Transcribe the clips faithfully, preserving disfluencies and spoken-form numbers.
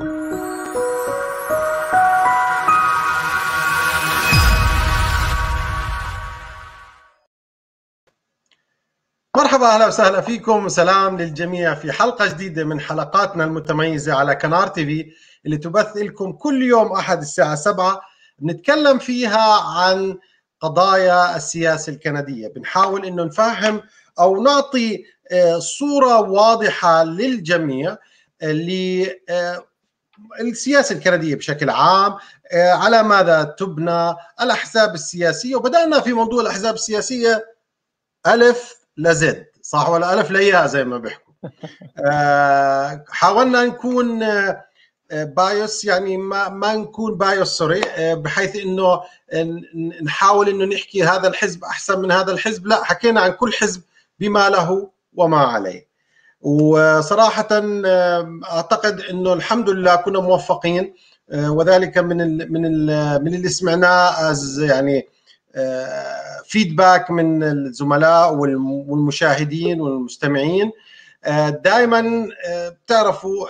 مرحبا، أهلا وسهلا فيكم. سلام للجميع في حلقة جديدة من حلقاتنا المتميزة على كنار تي في اللي تبث لكم كل يوم أحد الساعة سبعة. بنتكلم فيها عن قضايا السياسة الكندية، بنحاول إنه نفهم أو نعطي صورة واضحة للجميع للسياسة الكندية بشكل عام، على ماذا تبنى الأحزاب السياسية. وبدأنا في موضوع الأحزاب السياسية ألف لزد، صح ولا ألف ليا زي ما بيحكوا. آه حاولنا نكون آه بايوس، يعني ما, ما نكون بايوس سوري، آه بحيث انه نحاول انه نحكي هذا الحزب احسن من هذا الحزب، لا، حكينا عن كل حزب بما له وما عليه. وصراحة آه اعتقد انه الحمد لله كنا موفقين، آه وذلك من ال من ال من اللي سمعناه، يعني فيدباك من الزملاء والمشاهدين والمستمعين. دائما بتعرفوا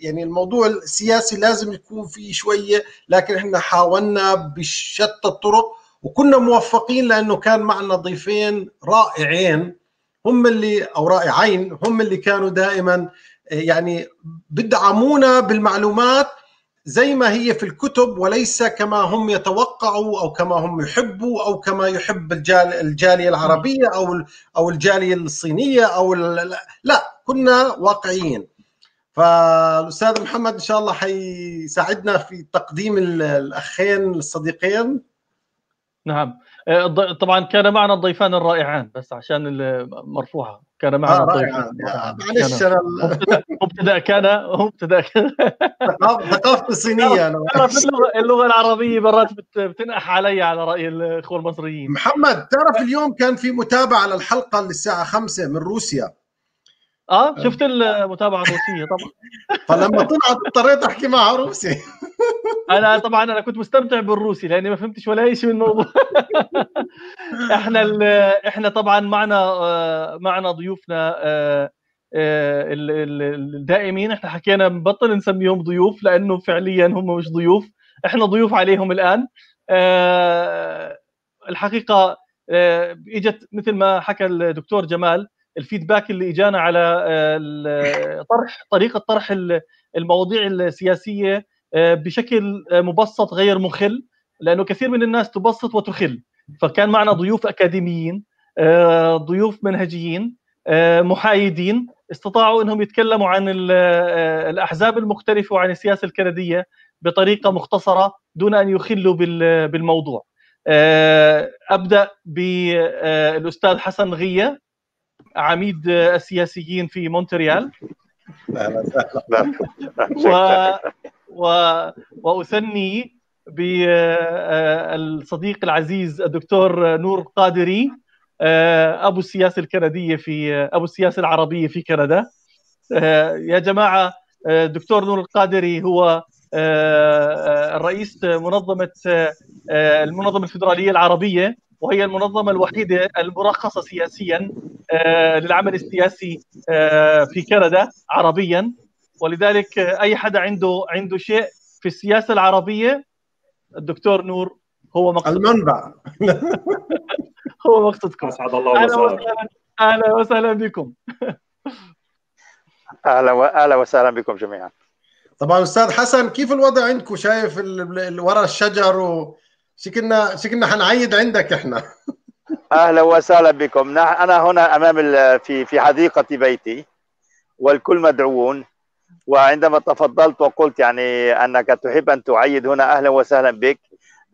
يعني الموضوع السياسي لازم يكون فيه شوية، لكن احنا حاولنا بشتى الطرق وكنا موفقين، لأنه كان معنا ضيفين رائعين هم اللي أو رائعين هم اللي كانوا دائما يعني بدعمونا بالمعلومات زي ما هي في الكتب، وليس كما هم يتوقعوا او كما هم يحبوا او كما يحب الجال الجاليه العربيه او او الجاليه الصينيه او لا، كنا واقعيين. فالاستاذ محمد ان شاء الله حيساعدنا في تقديم الاخين الصديقين. نعم طبعا كان معنا الضيفان الرائعان، بس عشان المرفوعه كان معنا الضيفان. معلش انا مبتدا كان مبتدا ثقافه صينيه، انا اللغه العربيه مرات بتنقح علي على راي الاخوه المصريين. محمد تعرف اليوم كان في متابعه للحلقه للساعه خمسة من روسيا. اه شفت المتابعه الروسيه طبعا، فلما طلعت اضطريت احكي معها روسي. انا طبعا انا كنت مستمتع بالروسي لاني ما فهمتش ولا اي شيء من الموضوع. احنا احنا طبعا معنا معنا ضيوفنا الدائمين، احنا حكينا بنبطل نسميهم ضيوف لانه فعليا هم مش ضيوف، احنا ضيوف عليهم الان. الحقيقه اجت مثل ما حكى الدكتور جمال، الفيدباك اللي اجانا على طرح طريقه طرح المواضيع السياسيه بشكل مبسط غير مخل، لانه كثير من الناس تبسط وتخل. فكان معنا ضيوف اكاديميين، ضيوف منهجيين، محايدين، استطاعوا انهم يتكلموا عن الاحزاب المختلفه وعن السياسه الكنديه بطريقه مختصره دون ان يخلوا بالموضوع. ابدا بالاستاذ حسن غيا، عميد السياسيين في مونتريال. لا لا لا لا و... وأثني بالصديق العزيز الدكتور نور القادري، أبو السياسة الكندية في أبو السياسة العربية في كندا. يا جماعة دكتور نور القادري هو رئيس منظمة المنظمة الفيدرالية العربية، وهي المنظمة الوحيدة المرخصة سياسيا للعمل السياسي في كندا عربيا، ولذلك أي حدا عنده عنده شيء في السياسة العربية الدكتور نور هو مقصد المنبع. هو مقصدكم. أسعد الله. أهلا وسهلا، أهلا وسهلا بكم. أهلا أهلا وسهلا بكم جميعا. طبعا أستاذ حسن، كيف الوضع عندكم؟ شايف ورا الشجر و شكلنا شكلنا حنعيد عندك احنا. اهلا وسهلا بكم. انا هنا امام في في حديقه بيتي والكل مدعوون، وعندما تفضلت وقلت يعني انك تحب ان تعيد هنا، اهلا وسهلا بك.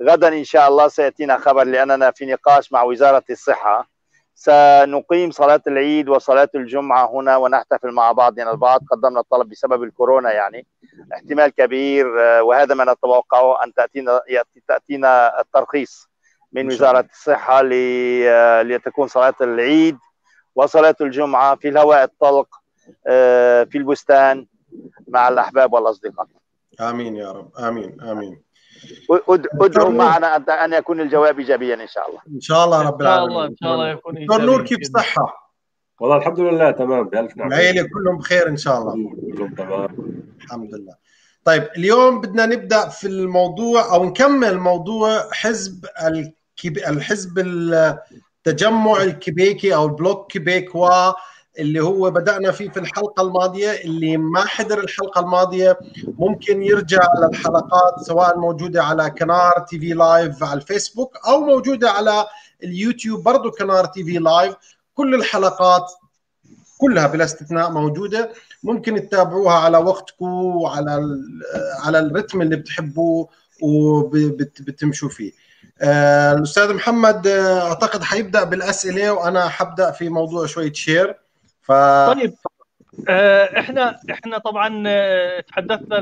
غدا ان شاء الله سياتينا خبر، لاننا في نقاش مع وزاره الصحه، سنقيم صلاه العيد وصلاه الجمعه هنا ونحتفل مع بعضنا البعض. قدمنا طلب بسبب الكورونا، يعني احتمال كبير، وهذا ما نتوقعه، ان تاتينا تاتينا الترخيص من وزاره الصحه لتكون صلاه العيد وصلاه الجمعه في الهواء الطلق في البستان مع الاحباب والاصدقاء. امين يا رب، امين امين. ادعوا معنا ان ان يكون الجواب ايجابيا ان شاء الله. ان شاء الله رب العالمين. ان شاء الله يكون ايجابيا. دكتور نور كيف صحة؟ والله الحمد لله تمام، بألف نعمة. العيلة كلهم بخير ان شاء الله. كلهم تمام الحمد لله. طيب اليوم بدنا نبدأ في الموضوع أو نكمل موضوع حزب الكب... الحزب التجمع الكيبيكي أو البلوك كيبيكوا اللي هو بدأنا فيه في الحلقة الماضية. اللي ما حضر الحلقة الماضية ممكن يرجع للحلقات سواء موجودة على كنار تي في لايف على الفيسبوك أو موجودة على اليوتيوب برضو كنار تي في لايف. كل الحلقات كلها بلا استثناء موجودة، ممكن تتابعوها على وقتكم وعلى على الرتم اللي بتحبوه وبتمشوا فيه. آه، الأستاذ محمد آه، أعتقد حيبدأ بالأسئلة وأنا حبدأ في موضوع شوية شير. ف... طيب آه، إحنا إحنا طبعا آه، تحدثنا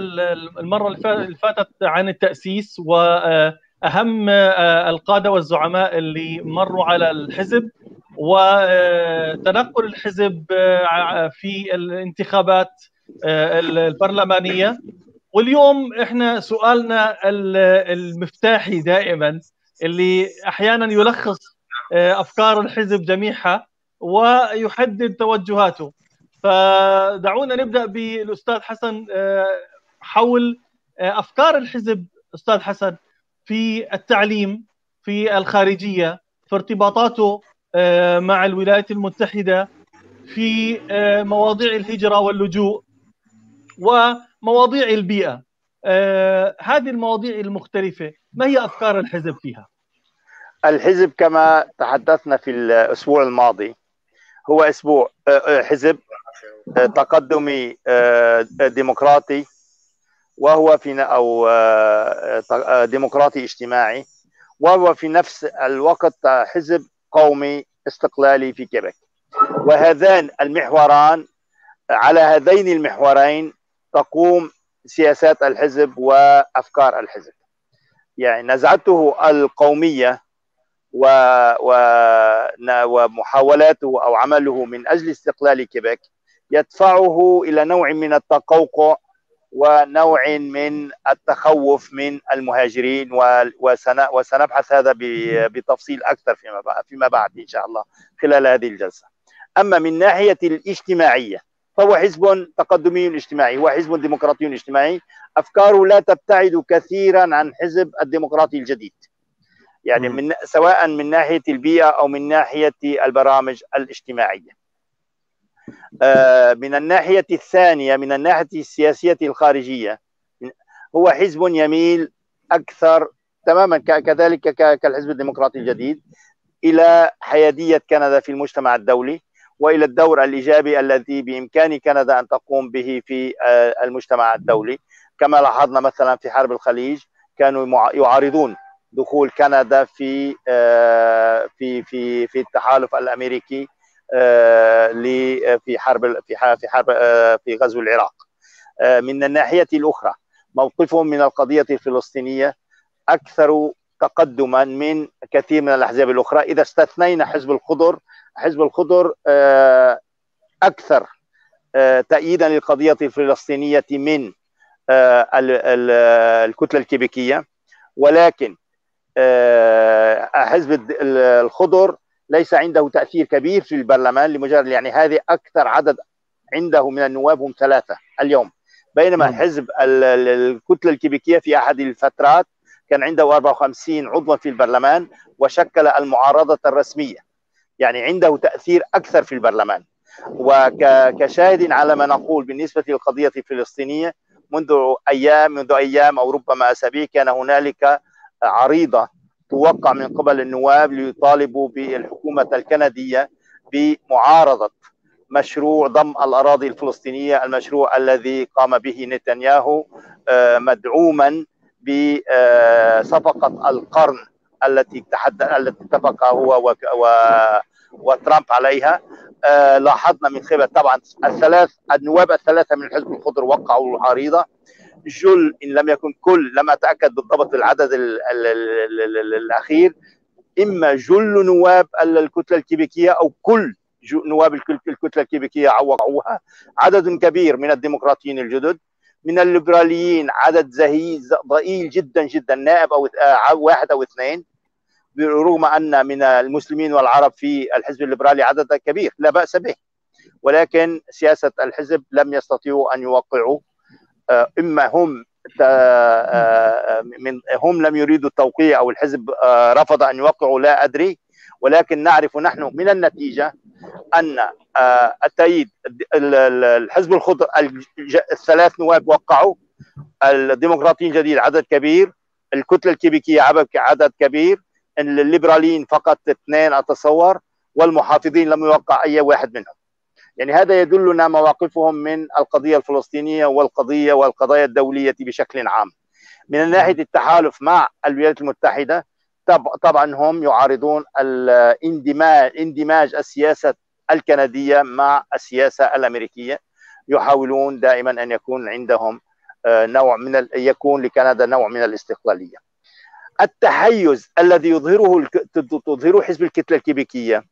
المرة اللي فاتت عن التأسيس وأهم آه، القادة والزعماء اللي مروا على الحزب وتنقل الحزب في الانتخابات البرلمانية. واليوم احنا سؤالنا المفتاحي دائما اللي احيانا يلخص افكار الحزب جميعها ويحدد توجهاته، فدعونا نبدأ بالأستاذ حسن حول افكار الحزب. أستاذ حسن، في التعليم، في الخارجية، في ارتباطاته مع الولايات المتحدة، في مواضيع الهجرة واللجوء ومواضيع البيئة، هذه المواضيع المختلفة ما هي أفكار الحزب فيها؟ الحزب كما تحدثنا في الأسبوع الماضي هو أسبوع حزب تقدمي ديمقراطي، وهو في أو ديمقراطي اجتماعي، وهو في نفس الوقت حزب قومي استقلالي في كيبك. وهذان المحوران، على هذين المحورين تقوم سياسات الحزب وأفكار الحزب. يعني نزعته القومية و... و... ومحاولاته أو عمله من أجل استقلال كيبك يدفعه إلى نوع من التقوقع ونوع من التخوف من المهاجرين، وسنبحث هذا بتفصيل أكثر فيما بعد إن شاء الله خلال هذه الجلسة. أما من ناحية الاجتماعية فهو حزب تقدمي اجتماعي، هو حزب ديمقراطي اجتماعي، أفكاره لا تبتعد كثيرا عن حزب الديمقراطي الجديد، يعني من سواء من ناحية البيئة أو من ناحية البرامج الاجتماعية. من الناحية الثانية، من الناحية السياسية الخارجية، هو حزب يميل أكثر تماما كذلك كالحزب الديمقراطي الجديد إلى حيادية كندا في المجتمع الدولي وإلى الدور الإيجابي الذي بإمكان كندا أن تقوم به في المجتمع الدولي. كما لاحظنا مثلا في حرب الخليج كانوا يعارضون دخول كندا في في في في التحالف الأمريكي في حرب في حرب في غزو العراق. من الناحية الأخرى موقفهم من القضية الفلسطينية أكثر تقدما من كثير من الأحزاب الأخرى، إذا استثنينا حزب الخضر. حزب الخضر أكثر تأييدا للقضية الفلسطينية من الكتلة الكيبيكية، ولكن حزب الخضر ليس عنده تأثير كبير في البرلمان لمجرد يعني هذه أكثر عدد عنده من النواب هم ثلاثة اليوم، بينما حزب الكتلة الكيبيكية في أحد الفترات كان عنده أربعة وخمسين عضوا في البرلمان وشكل المعارضة الرسمية، يعني عنده تأثير أكثر في البرلمان. وكشاهد على ما نقول بالنسبة للقضية الفلسطينية، منذ أيام منذ أيام أو ربما أسابيع كان هنالك عريضة توقع من قبل النواب ليطالبوا بالحكومة الكندية بمعارضة مشروع ضم الأراضي الفلسطينية، المشروع الذي قام به نتنياهو مدعوما بصفقة القرن التي اتفق هو وترامب عليها. لاحظنا من خلال طبعا الثلاث النواب الثلاثة من الحزب الخضر وقعوا العريضة، جل إن لم يكن كل، لم أتأكد بالضبط العدد ال ال ال ال ال الأخير، إما جل نواب الكتلة الكيبيكية أو كل نواب الكتلة الكيبيكية عوقعوها، عدد كبير من الديمقراطيين الجدد. من الليبراليين عدد زهيد ضئيل جدا جدا، نائب أو واحد أو اثنين، رغم أن من المسلمين والعرب في الحزب الليبرالي عدد كبير لا بأس به، ولكن سياسة الحزب لم يستطيعوا أن يوقعوا إما هم من هم لم يريدوا التوقيع أو الحزب رفض أن يوقعوا لا أدري، ولكن نعرف نحن من النتيجة أن التأييد الحزب الخضر الثلاث نواب وقعوا، الديمقراطيين الجديد عدد كبير، الكتلة الكيبيكية عدد كبير، الليبراليين فقط اثنين أتصور، والمحافظين لم يوقع أي واحد منهم. يعني هذا يدلنا مواقفهم من القضية الفلسطينية والقضية والقضايا الدولية بشكل عام. من ناحية التحالف مع الولايات المتحدة، طبعا هم يعارضون الاندماج اندماج السياسة الكندية مع السياسة الأمريكية، يحاولون دائما أن يكون عندهم نوع من ال... يكون لكندا نوع من الاستقلالية. التحيز الذي يظهره تظهره حزب الكتلة الكيبيكية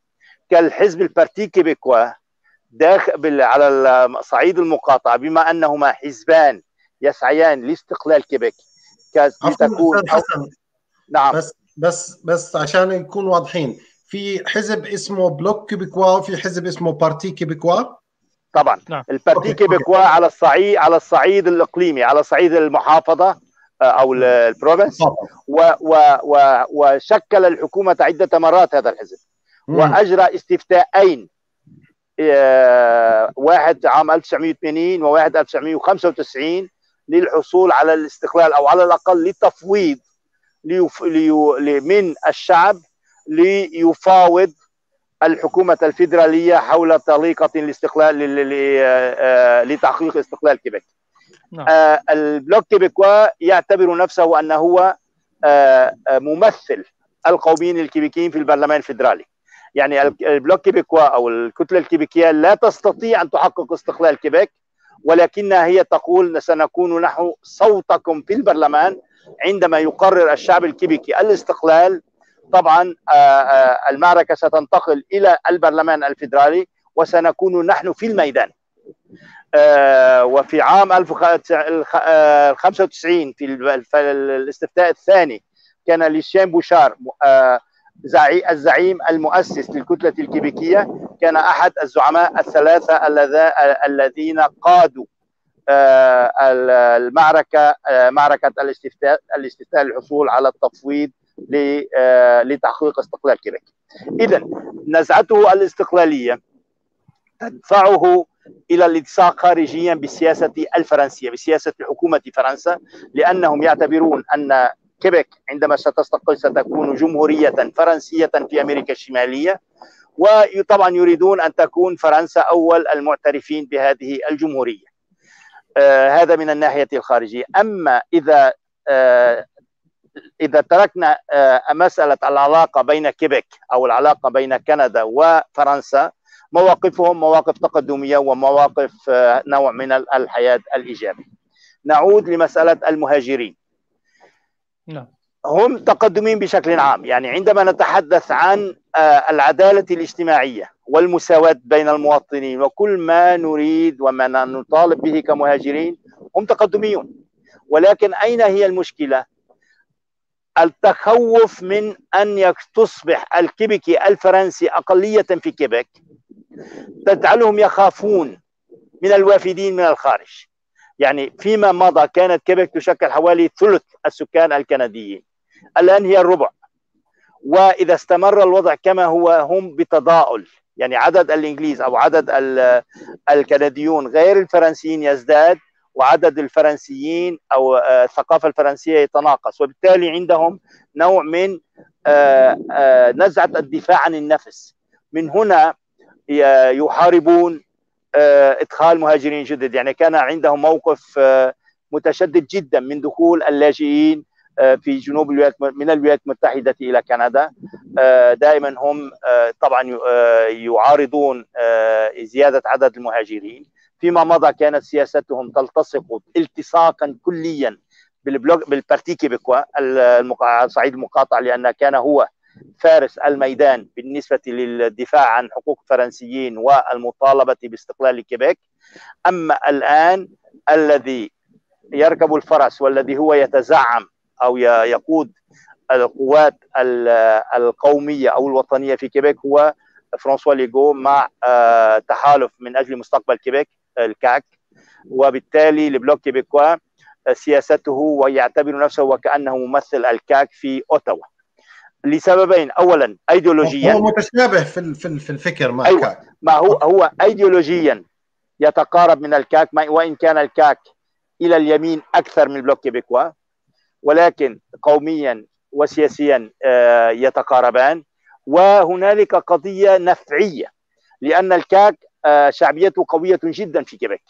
كالحزب البارتي كيبيكوا داخل على صعيد المقاطعة، بما أنهما حزبان يسعيان لاستقلال كيبيك كتكون. نعم، بس بس بس عشان نكون واضحين، في حزب اسمه بلوك كيبيكوا وفي حزب اسمه بارتي كيبيكوا. طبعا نعم. البارتي كيبيكوا على الصعيد على الصعيد الاقليمي، على صعيد المحافظه او البروفنس، وشكل الحكومه عده مرات هذا الحزب، واجرى استفتاءين، واحد عام ألف وتسعمئة وثمانين وواحد ألف وتسعمئة وخمسة وتسعين، للحصول على الاستقلال او على الاقل للتفويض من الشعب ليفاوض الحكومة الفيدرالية حول طريقة الاستقلال لتحقيق استقلال كيبيك. آه البلوك كيبيكوا يعتبر نفسه أنه هو آه ممثل القوميين الكيبيكيين في البرلمان الفيدرالي. يعني البلوك كيبيكوا أو الكتلة الكيبيكية لا تستطيع أن تحقق استقلال كيبيك، ولكنها هي تقول سنكون نحو صوتكم في البرلمان عندما يقرر الشعب الكيبيكي الاستقلال. طبعا المعركة ستنتقل إلى البرلمان الفيدرالي وسنكون نحن في الميدان. وفي عام ألف وتسعمئة وخمسة وتسعين في الاستفتاء الثاني كان ليشيان بوشار الزعيم المؤسس للكتلة الكيبيكية، كان أحد الزعماء الثلاثة الذين قادوا المعركة معركة الاستفتاء الاستفتاء للحصول على التفويض لتحقيق استقلال كيبيك. إذا نزعته الاستقلالية تدفعه إلى الالتصاق خارجيا بالسياسة الفرنسية، بسياسة حكومة فرنسا، لأنهم يعتبرون أن كيبيك عندما ستستقل ستكون جمهورية فرنسية في أمريكا الشمالية، وطبعا يريدون أن تكون فرنسا أول المعترفين بهذه الجمهورية. آه هذا من الناحية الخارجية. أما إذا آه إذا تركنا مسألة العلاقة بين كيبيك أو العلاقة بين كندا وفرنسا، مواقفهم مواقف تقدمية ومواقف نوع من الحياد الإيجابي. نعود لمسألة المهاجرين. هم تقدمين بشكل عام. يعني عندما نتحدث عن العدالة الاجتماعية والمساواة بين المواطنين وكل ما نريد وما نطالب به كمهاجرين، هم تقدميون. ولكن أين هي المشكلة؟ التخوف من أن تصبح الكيبيكي الفرنسي أقلية في كيبيك تجعلهم يخافون من الوافدين من الخارج. يعني فيما مضى كانت كيبيك تشكل حوالي ثلث السكان الكنديين، الآن هي الربع، وإذا استمر الوضع كما هو هم بتضاؤل. يعني عدد الإنجليز أو عدد الكنديون غير الفرنسيين يزداد، وعدد الفرنسيين أو الثقافة الفرنسية يتناقص، وبالتالي عندهم نوع من نزعة الدفاع عن النفس. من هنا يحاربون إدخال مهاجرين جدد. يعني كان عندهم موقف متشدد جدا من دخول اللاجئين في جنوب الولايات من الولايات المتحدة إلى كندا. دائما هم طبعا يعارضون زيادة عدد المهاجرين. فيما مضى كانت سياستهم تلتصق التصاقا كليا بالبلوك بالبارتي كيبيكوا على صعيد المقاطعة، لأن كان هو فارس الميدان بالنسبة للدفاع عن حقوق الفرنسيين والمطالبة باستقلال كيبيك. أما الآن الذي يركب الفرس والذي هو يتزعم أو يقود القوات القومية أو الوطنية في كيبيك هو فرانسوا ليغو مع تحالف من أجل مستقبل كيبيك الكاك، وبالتالي البلوك كيبيكوا سياسته ويعتبر نفسه وكأنه ممثل الكاك في أوتاوا لسببين. أولا أيديولوجيا هو متشابه في في الفكر مع أيوة. الكاك ما هو هو أيديولوجيا يتقارب من الكاك، وإن كان الكاك إلى اليمين أكثر من بلوك كيبيكوا، ولكن قوميا وسياسيا يتقاربان. وهنالك قضية نفعية لأن الكاك شعبيته قوية جدا في كيبيك،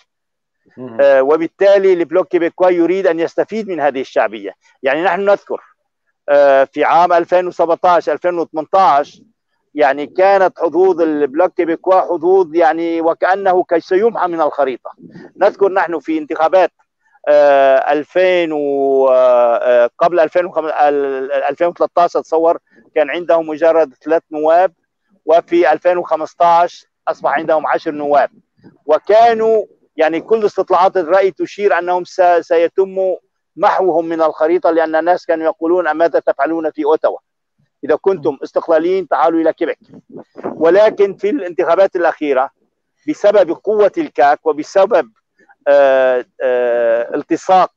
وبالتالي البلوك كيبيكوا يريد أن يستفيد من هذه الشعبية. يعني نحن نذكر في عام ألفين وسبعة عشر ألفين وثمانية عشر يعني كانت حظوظ البلوك كيبيكوا حظوظ يعني وكأنه كي سيمحى من الخريطة. نذكر نحن في انتخابات ألفين و قبل ألفين وثلاثة عشر تصور كان عندهم مجرد ثلاث نواب، وفي ألفين وخمسة عشر أصبح عندهم عشر نواب، وكانوا يعني كل استطلاعات الرأي تشير أنهم سيتم محوهم من الخريطة، لأن الناس كانوا يقولون ماذا تفعلون في أوتاوا؟ إذا كنتم استقلاليين تعالوا إلى كيبيك. ولكن في الانتخابات الأخيرة بسبب قوة الكاك وبسبب آآ آآ التصاق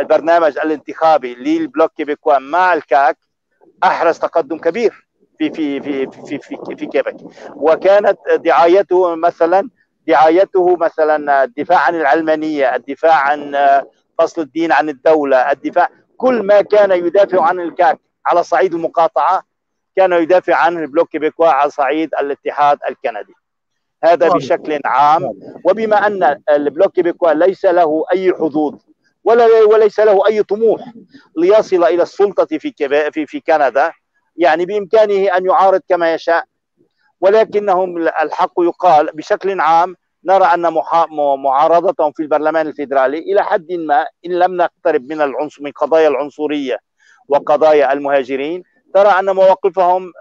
البرنامج الانتخابي للبلوك كيبيكوا مع الكاك أحرز تقدم كبير في في في في في, في كيبيك. وكانت دعايته مثلا دعايته مثلا الدفاع عن العلمانية، الدفاع عن فصل الدين عن الدولة، الدفاع كل ما كان يدافع عن الكاك على صعيد المقاطعة كان يدافع عن البلوك كيبيكوا على صعيد الاتحاد الكندي. هذا بشكل عام. وبما أن البلوك كيبيكوا ليس له أي حظوظ ولا وليس له أي طموح ليصل إلى السلطة في في في كندا، يعني بإمكانه أن يعارض كما يشاء، ولكنهم الحق يقال بشكل عام نرى أن معارضتهم في البرلمان الفيدرالي إلى حد ما إن لم نقترب من العنصر من قضايا العنصرية وقضايا المهاجرين، ترى أن مواقفهم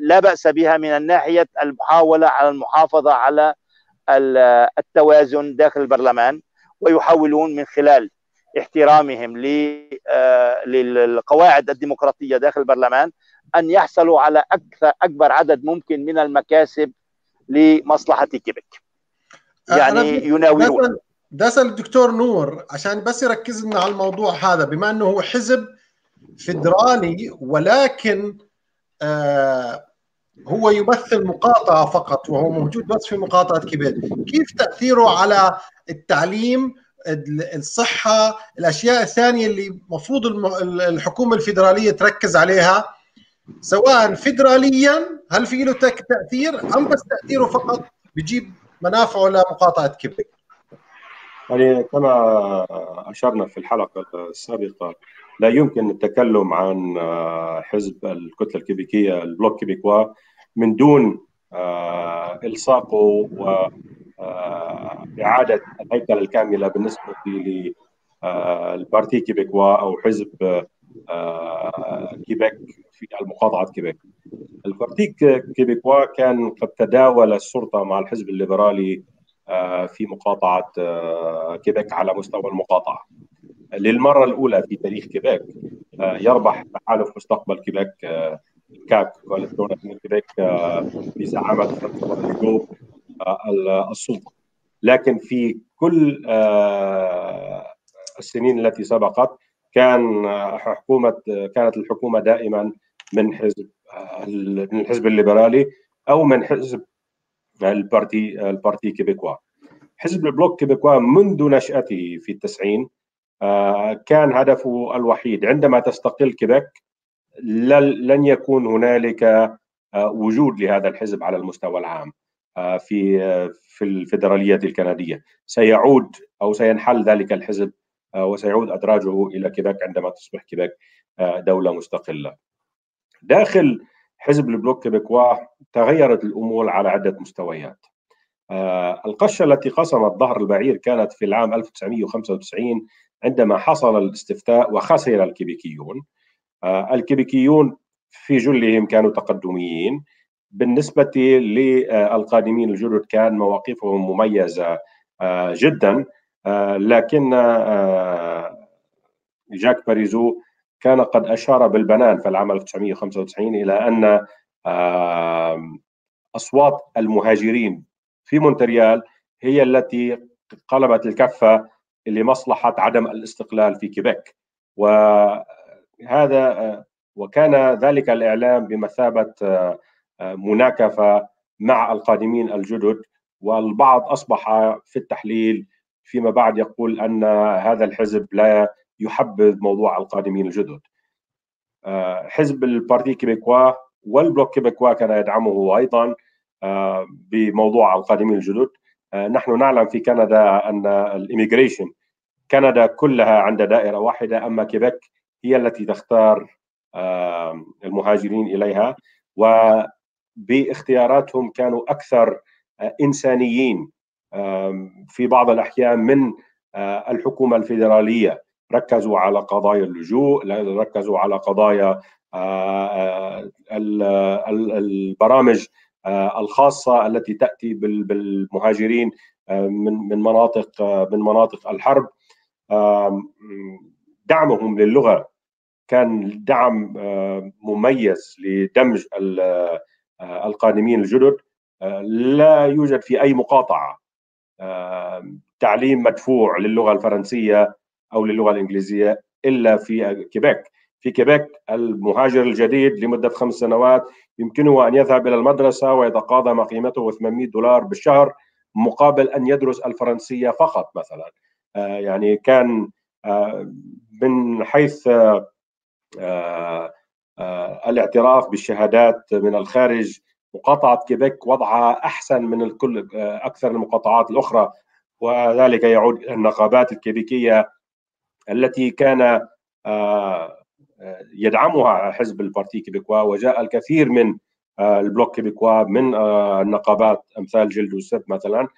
لا بأس بها من ناحية المحاولة على المحافظة على التوازن داخل البرلمان، ويحاولون من خلال احترامهم للقواعد الديمقراطية داخل البرلمان أن يحصلوا على أكثر أكبر عدد ممكن من المكاسب لمصلحة كيبيك. يعني يناولون ده. أسأل الدكتور نور عشان بس يركز لنا على الموضوع هذا، بما أنه هو حزب فيدرالي ولكن آه هو يمثل مقاطعة فقط، وهو موجود بس في مقاطعة كيبيك، كيف تأثيره على التعليم، الصحة، الأشياء الثانية اللي المفروض الحكومة الفيدرالية تركز عليها سواء فيدراليا؟ هل في له تأثير أم بس تأثيره فقط بيجيب منافعه لمقاطعة كيبيك؟ يعني كما أشرنا في الحلقة السابقة لا يمكن التكلم عن حزب الكتلة الكيبيكية البلوك كيبيكوا من دون إلصاقه وإعادة الهيكلة الكاملة بالنسبة للبارتي كيبيكوا أو حزب كيبيك في مقاطعة كيبيك. البارتي كيبيكوا كان قد تداول السلطة مع الحزب الليبرالي في مقاطعة كيبيك على مستوى المقاطعة. للمرة الأولى في تاريخ كيبيك يربح تحالف مستقبل كيبيك كاك كواليسيون أفينير كيبيك بزعامة فرانسوا ليغو السلطة، لكن في كل السنين التي سبقت كان حكومة كانت الحكومة دائما من حزب من الحزب الليبرالي أو من حزب البارتي البارتي كيبيكوا. حزب البلوك كيبيكوا منذ نشأته في التسعين كان هدفه الوحيد عندما تستقل كيبيك لن يكون هنالك وجود لهذا الحزب على المستوى العام في في الفيدرالية الكندية، سيعود أو سينحل ذلك الحزب وسيعود أدراجه إلى كيبيك عندما تصبح كيبيك دولة مستقلة. داخل حزب البلوك كيبيكوا تغيرت الأمور على عدة مستويات. القشة التي قسمت ظهر البعير كانت في العام ألف وتسعمئة وخمسة وتسعين عندما حصل الاستفتاء وخسر الكيبيكيون. الكيبيكيون في جلهم كانوا تقدميين، بالنسبة للقادمين الجدد كان مواقفهم مميزة جدا، لكن جاك باريزو كان قد أشار بالبنان في العام ألف وتسعمئة وخمسة وتسعين إلى أن أصوات المهاجرين في مونتريال هي التي قلبت الكفة لمصلحة عدم الاستقلال في كيبيك. وهذا وكان ذلك الإعلام بمثابة مناكفة مع القادمين الجدد، والبعض أصبح في التحليل فيما بعد يقول أن هذا الحزب لا يحبذ موضوع القادمين الجدد. حزب البارتي كيبيكوا والبلوك كيبيكوا كان يدعمه أيضا بموضوع القادمين الجدد. نحن نعلم في كندا أن الإميغريشن كندا كلها عند دائرة واحدة، أما كيبيك هي التي تختار المهاجرين إليها، وباختياراتهم كانوا أكثر إنسانيين في بعض الأحيان من الحكومة الفيدرالية. ركزوا على قضايا اللجوء، ركزوا على قضايا البرامج الخاصة التي تأتي بالمهاجرين من من مناطق من مناطق الحرب. دعمهم للغة كان دعم مميز لدمج القادمين الجدد، لا يوجد في أي مقاطعة تعليم مدفوع للغة الفرنسية أو للغة الإنجليزية إلا في كيبيك. في كيبيك المهاجر الجديد لمدة خمس سنوات يمكنه أن يذهب إلى المدرسة ويتقاضى ما قيمته ثمانمئة دولار بالشهر مقابل أن يدرس الفرنسية فقط مثلا. يعني كان من حيث الاعتراف بالشهادات من الخارج مقاطعة كيبيك وضعها أحسن من الكل أكثر المقاطعات الأخرى، وذلك يعود إلى النقابات الكيبيكية التي كان يدعمها حزب البارتي كيبيكوا، وجاء الكثير من البلوك كيبيكوا من النقابات أمثال جيل دوسيب مثلا.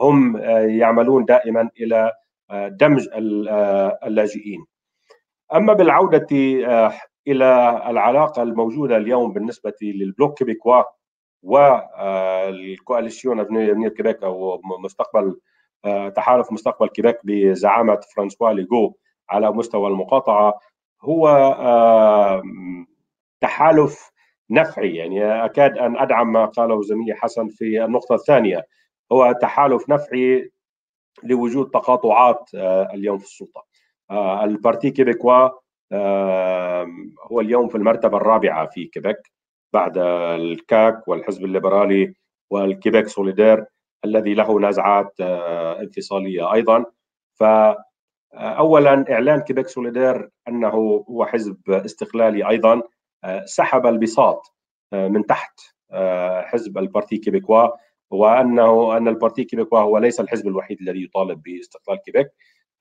هم يعملون دائما إلى دمج اللاجئين. أما بالعودة إلى العلاقة الموجودة اليوم بالنسبة للبلوك كيبيكوا والكواليسيون أفنير كيبيك أو مستقبل تحالف مستقبل كيبيك بزعامة فرانسوا ليغو على مستوى المقاطعة، هو تحالف نفعي. يعني أكاد أن أدعم ما قاله زميلي حسن في النقطة الثانية، هو تحالف نفعي لوجود تقاطعات اليوم في السلطة. البارتي كيبيكوا هو اليوم في المرتبة الرابعة في كيبيك بعد الكاك والحزب الليبرالي والكيبيك سوليدير الذي له نزعات انفصالية أيضا. فأولا إعلان كيبيك سوليدير أنه هو حزب استقلالي أيضا سحب البساط من تحت حزب البارتي كيبيكوا، وأنه أن البارتي كيبيكوا هو ليس الحزب الوحيد الذي يطالب باستقلال كيبيك،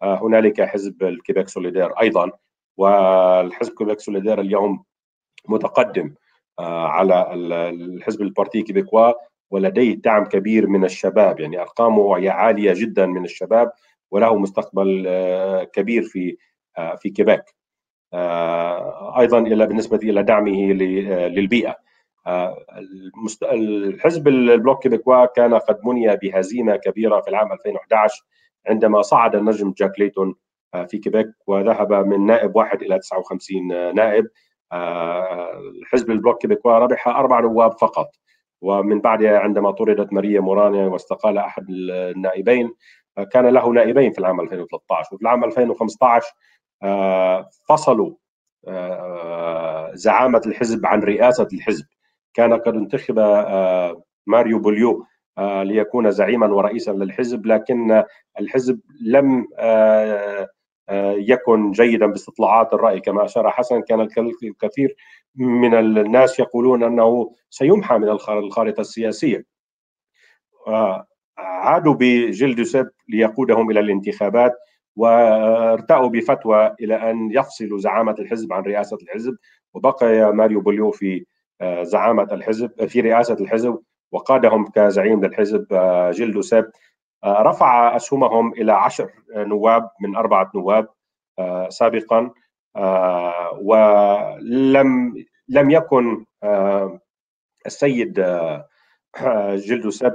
هنالك حزب الكيبيك سوليدير أيضا، والحزب كيبيك سوليدير اليوم متقدم على الحزب البارتي كيبيكوا ولديه دعم كبير من الشباب. يعني أرقامه هي عالية جدا من الشباب وله مستقبل كبير في في كيبيك. أيضا إلى بالنسبة إلى دعمه للبيئة، الحزب البلوك كيبيكوا كان قد مني بهزيمة كبيرة في العام ألفين وأحد عشر عندما صعد النجم جاك ليتون في كيبيك وذهب من نائب واحد إلى تسعة وخمسين نائب. حزب البلوك كيبيكوا ربح أربع نواب فقط، ومن بعدها عندما طردت ماريا موراني واستقال أحد النائبين، كان له نائبين في العام ألفين وثلاثة عشر، وفي العام ألفين وخمسة عشر فصلوا زعامة الحزب عن رئاسة الحزب. كان قد انتخب ماريو بوليو ليكون زعيما ورئيسا للحزب، لكن الحزب لم يكن جيدا باستطلاعات الرأي كما أشار حسن. كان الكثير من الناس يقولون أنه سيمحى من الخارطة السياسية. عادوا بجيل دوسيب ليقودهم إلى الانتخابات، وارتأوا بفتوى إلى أن يفصلوا زعامة الحزب عن رئاسة الحزب، وبقي ماريو بوليو في زعامة الحزب في رئاسة الحزب وقادهم كزعيم للحزب. جيل دوسيب رفع أسهمهم إلى عشر نواب من أربعة نواب سابقا، ولم لم يكن السيد جيل دوسيب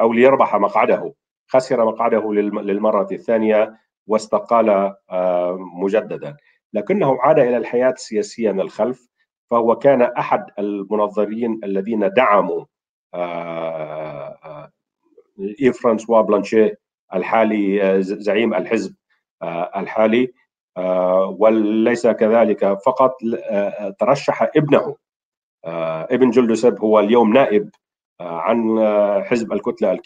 أو ليربح مقعده، خسر مقعده للمرة الثانية واستقال مجددا، لكنه عاد إلى الحياة السياسية من الخلف. فهو كان أحد المنظرين الذين دعموا إيف فرانسوا بلانشيه الحالي زعيم الحزب الحالي، وليس كذلك فقط، ترشح ابنه ابن جيل دوسيب، هو اليوم نائب عن حزب الكتلة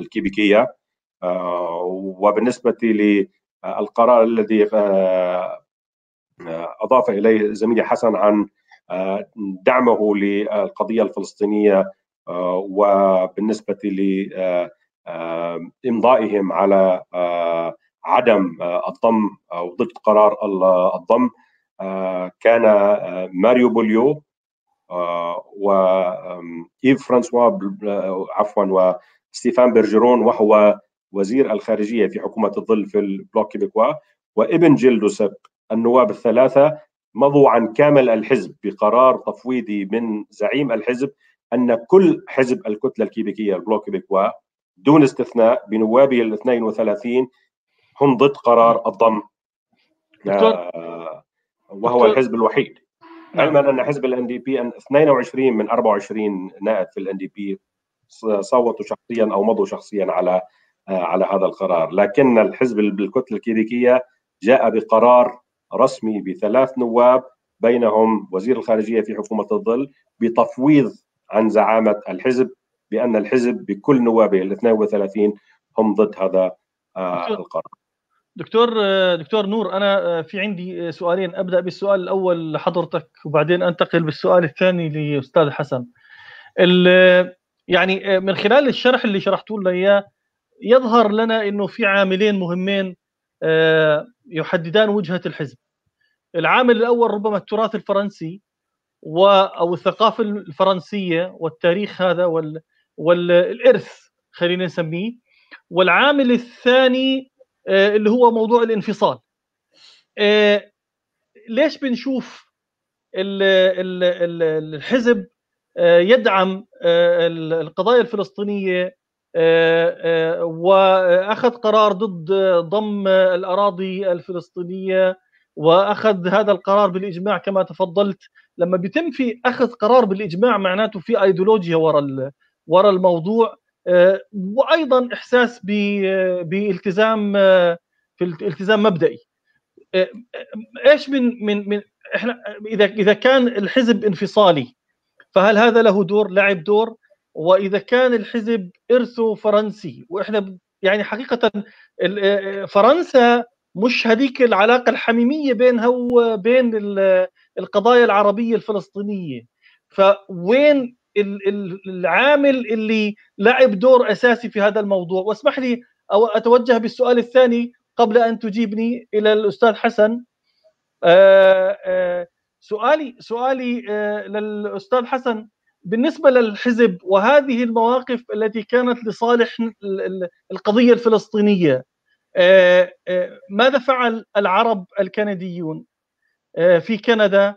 الكيبيكية. وبالنسبة للقرار الذي أضاف إليه زميلي حسن عن دعمه للقضية الفلسطينية وبالنسبة لإمضائهم على عدم الضم أو ضد قرار الضم، كان ماريو بوليو وإيف فرانسوا عفوا وستيفان برجرون وهو وزير الخارجية في حكومة الظل في البلوك كيبيكوا وابن جيل دوسيب، النواب الثلاثة مضوا عن كامل الحزب بقرار تفويضي من زعيم الحزب أن كل حزب الكتلة الكيبيكية البلوك كيبيكوا دون استثناء بنوابه ال اثنين وثلاثين هم ضد قرار الضم، وهو الحزب الوحيد. علما ان حزب الان دي بي ان اثنين وعشرين من أربعة وعشرين نائب في الان دي بي صوتوا شخصيا او مضوا شخصيا على على هذا القرار، لكن الحزب بالكتله الكيبيكيه جاء بقرار رسمي بثلاث نواب بينهم وزير الخارجيه في حكومه الظل بتفويض عن زعامه الحزب بان الحزب بكل نوابه ال اثنين وثلاثين هم ضد هذا القرار. دكتور دكتور نور، انا في عندي سؤالين، ابدا بالسؤال الاول لحضرتك وبعدين انتقل بالسؤال الثاني لاستاذ حسن. يعني من خلال الشرح اللي شرحتوا لنا اياه يظهر لنا انه في عاملين مهمين يحددان وجهة الحزب. العامل الاول ربما التراث الفرنسي او الثقافة الفرنسية والتاريخ هذا والارث خلينا نسميه، والعامل الثاني اللي هو موضوع الانفصال. ليش بنشوف الحزب يدعم القضايا الفلسطينية وأخذ قرار ضد ضم الأراضي الفلسطينية وأخذ هذا القرار بالإجماع كما تفضلت؟ لما بيتم في أخذ قرار بالإجماع معناته في أيديولوجيا وراء وراء الموضوع، وايضا احساس بالتزام في التزام مبدئي. ايش من من من احنا اذا اذا كان الحزب انفصالي فهل هذا له دور لعب دور؟ واذا كان الحزب ارثه فرنسي، واحنا يعني حقيقه فرنسا مش هذيك العلاقه الحميميه بينها وبين القضايا العربيه الفلسطينيه، فوين العامل اللي لعب دور اساسي في هذا الموضوع؟ واسمح لي او اتوجه بالسؤال الثاني قبل ان تجيبني الى الاستاذ حسن. آآ آآ سؤالي سؤالي للاستاذ حسن بالنسبه للحزب وهذه المواقف التي كانت لصالح القضيه الفلسطينيه، آآ آآ ماذا فعل العرب الكنديون في كندا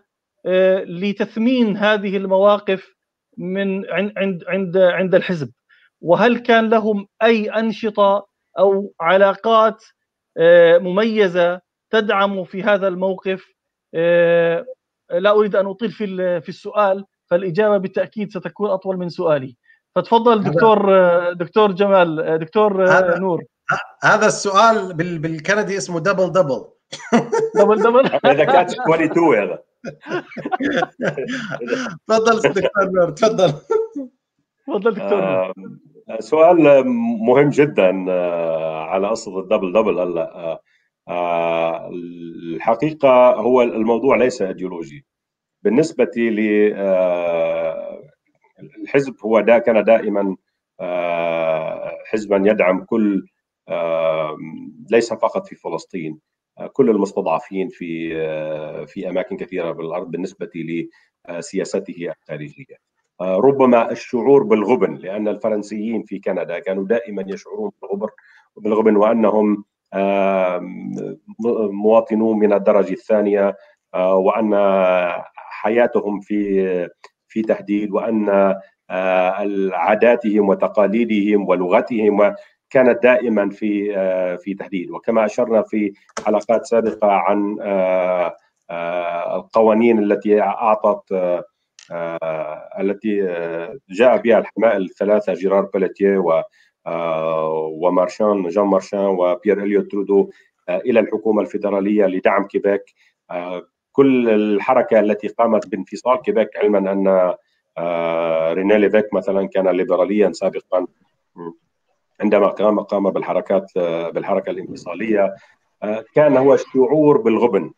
لتثمين هذه المواقف من عند عند عند الحزب؟ وهل كان لهم أي أنشطة أو علاقات مميزة تدعم في هذا الموقف؟ لا أريد أن أطيل في في السؤال، فالإجابة بالتأكيد ستكون أطول من سؤالي. فتفضل دكتور دكتور جمال دكتور هذا نور. هذا السؤال بالكندي اسمه دبل دبل دبل دبل إذا كانت اثنين وعشرين هذا. تفضل دكتور نور، تفضل تفضل دكتور نور. سؤال مهم جدا على قصة الدبل دبل. هلا الحقيقة هو الموضوع ليس ايديولوجي بالنسبة للحزب، هو دا كان دائما حزبا يدعم كل ليس فقط في فلسطين، كل المستضعفين في في اماكن كثيره بالارض بالنسبه لسياسته الخارجيه. ربما الشعور بالغبن، لان الفرنسيين في كندا كانوا دائما يشعرون بالغبن بالغبن وانهم مواطنون من الدرجه الثانيه، وان حياتهم في في تهديد، وان عاداتهم وتقاليدهم ولغتهم كانت دائما في في تهديد. وكما اشرنا في حلقات سابقه عن القوانين التي اعطت التي جاء بها الحماة الثلاثه جيرار بلتيه ومارشان جان مارشان وبيير إليوت ترودو إلى الحكومة الفيدرالية لدعم كيبيك. كل الحركة التي قامت بانفصال كيبيك، علما أن رينيه ليفيك مثلا كان ليبراليا سابقا عندما قام قام بالحركات بالحركة الانفصالية، كان هو الشعور بالغبن،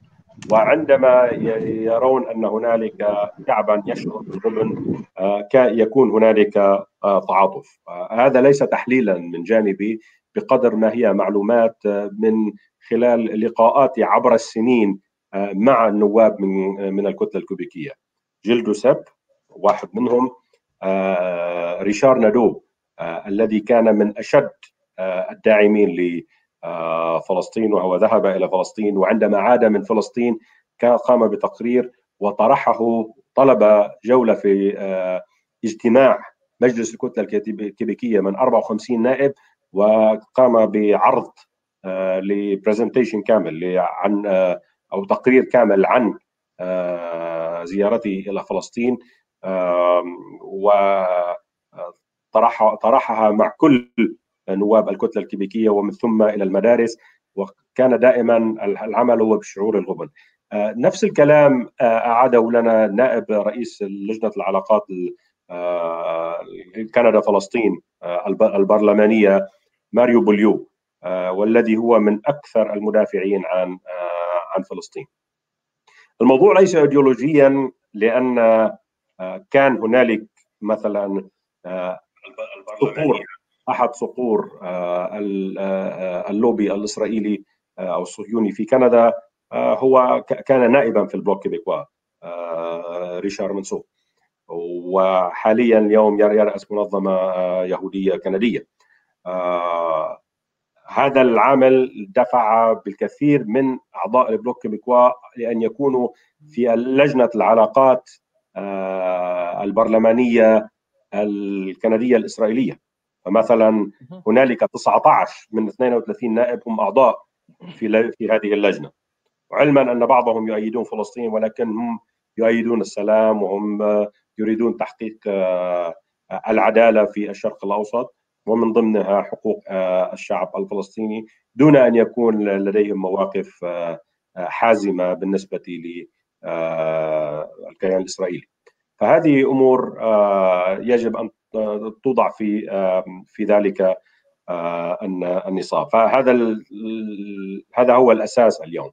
وعندما يرون أن هنالك شعبا يشعر بالغبن يكون هنالك تعاطف. هذا ليس تحليلا من جانبي بقدر ما هي معلومات من خلال لقاءاتي عبر السنين مع النواب من من الكتلة الكوبيكية. جيل دوسيب واحد منهم، ريشار نادوب الذي كان من أشد الداعمين ل فلسطين، وهو ذهب إلى فلسطين، وعندما عاد من فلسطين كان قام بتقرير وطرحه، طلب جولة في اجتماع مجلس الكتلة الكيبيكية من أربعة وخمسين نائب، وقام بعرض لبرزنتيشن كامل عن أو تقرير كامل عن زيارته إلى فلسطين، وطرح طرحها مع كل نواب الكتلة الكيبيكية ومن ثم إلى المدارس، وكان دائما العمل هو بشعور الغبن. نفس الكلام أعاده لنا نائب رئيس لجنة العلاقات كندا فلسطين البرلمانية ماريو بوليو، والذي هو من أكثر المدافعين عن عن فلسطين. الموضوع ليس ايديولوجيا، لأن كان هنالك مثلا البرلمانية أحد صقور اللوبي الإسرائيلي أو الصهيوني في كندا، هو كان نائبا في البلوك كيبيكوا ريشار منصور، وحاليا اليوم يرأس منظمة يهودية كندية. هذا العامل دفع بالكثير من أعضاء البلوك كيبيكوا لأن يكونوا في لجنة العلاقات البرلمانية الكندية الإسرائيلية. فمثلا هنالك تسعة عشر من اثنين وثلاثين نائب هم اعضاء في في هذه اللجنه، وعلما ان بعضهم يؤيدون فلسطين ولكن هم يؤيدون السلام وهم يريدون تحقيق العداله في الشرق الاوسط، ومن ضمنها حقوق الشعب الفلسطيني، دون ان يكون لديهم مواقف حازمه بالنسبه للكيان الاسرائيلي. فهذه امور يجب ان توضع في في ذلك النصاب. فهذا هذا هو الاساس اليوم.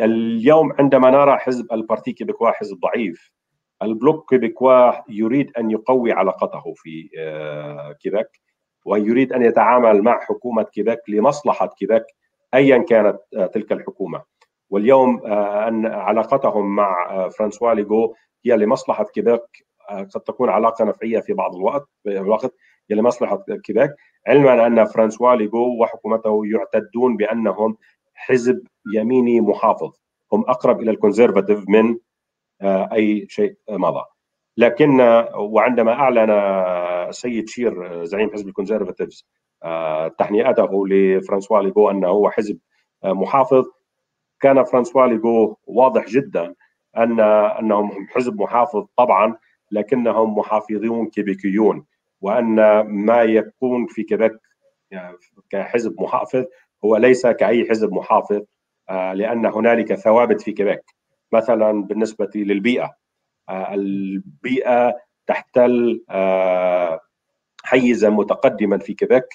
اليوم عندما نرى حزب البارتي كيبيكوا حزب ضعيف، البلوك كيبيكوا يريد ان يقوي علاقته في كيبيك، ويريد ان يتعامل مع حكومه كيبيك لمصلحه كيبيك ايا كانت تلك الحكومه. واليوم ان علاقتهم مع فرانسوا ليغو هي لمصلحه كيبيك، قد تكون علاقه نفعيه في بعض الوقت الوقت لمصلحه كيبيك، علما ان فرانسوا ليغو وحكومته يعتدون بانهم حزب يميني محافظ، هم اقرب الى الكونسرفاتيف من اي شيء مضى. لكن وعندما اعلن السيد شير زعيم حزب الكونسرفاتيفز تهنئته لفرانسوا ليغو انه هو حزب محافظ، كان فرانسوا ليغو واضح جدا ان انهم حزب محافظ طبعا، لكنهم محافظون كيبيكيون، وأن ما يكون في كيبيك كحزب محافظ هو ليس كأي حزب محافظ، لأن هنالك ثوابت في كيبيك. مثلا بالنسبة للبيئة، البيئة تحتل حيزا متقدما في كيبيك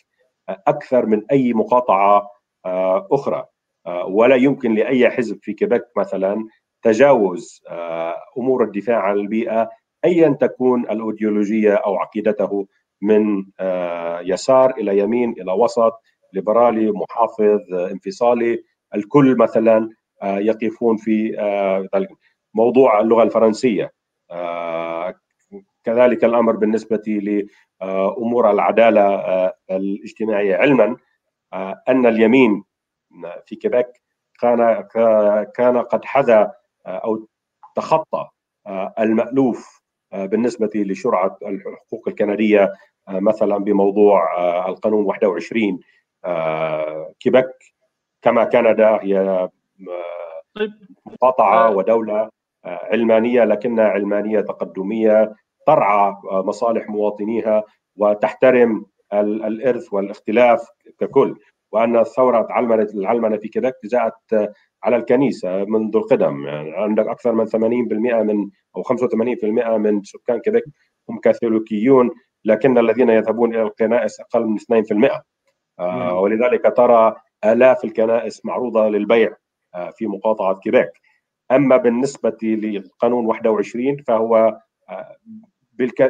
أكثر من أي مقاطعة أخرى، ولا يمكن لأي حزب في كيبيك مثلا تجاوز أمور الدفاع عن البيئة أيا تكون الأيديولوجية أو عقيدته، من يسار إلى يمين إلى وسط، ليبرالي محافظ انفصالي، الكل مثلا يقفون في ذلك. موضوع اللغة الفرنسية كذلك الأمر بالنسبة لأمور العدالة الاجتماعية، علما أن اليمين في كيبيك كان كان قد حذى أو تخطى المألوف بالنسبة لشرعة الحقوق الكندية، مثلا بموضوع القانون واحد وعشرين. كيبيك كما كندا هي مقاطعة ودولة علمانية، لكنها علمانية تقدمية ترعى مصالح مواطنيها وتحترم الإرث والاختلاف ككل، وأن الثورة العلمنة في كيبيك جاءت على الكنيسة منذ القدم. يعني عندك أكثر من ثمانين بالمئة من أو خمسة وثمانين بالمئة من سكان كيبيك هم كاثوليكيون، لكن الذين يذهبون إلى الكنائس أقل من اثنين بالمئة. آه ولذلك ترى آلاف الكنائس معروضة للبيع آه في مقاطعة كيبيك. أما بالنسبة لقانون واحد وعشرين فهو آه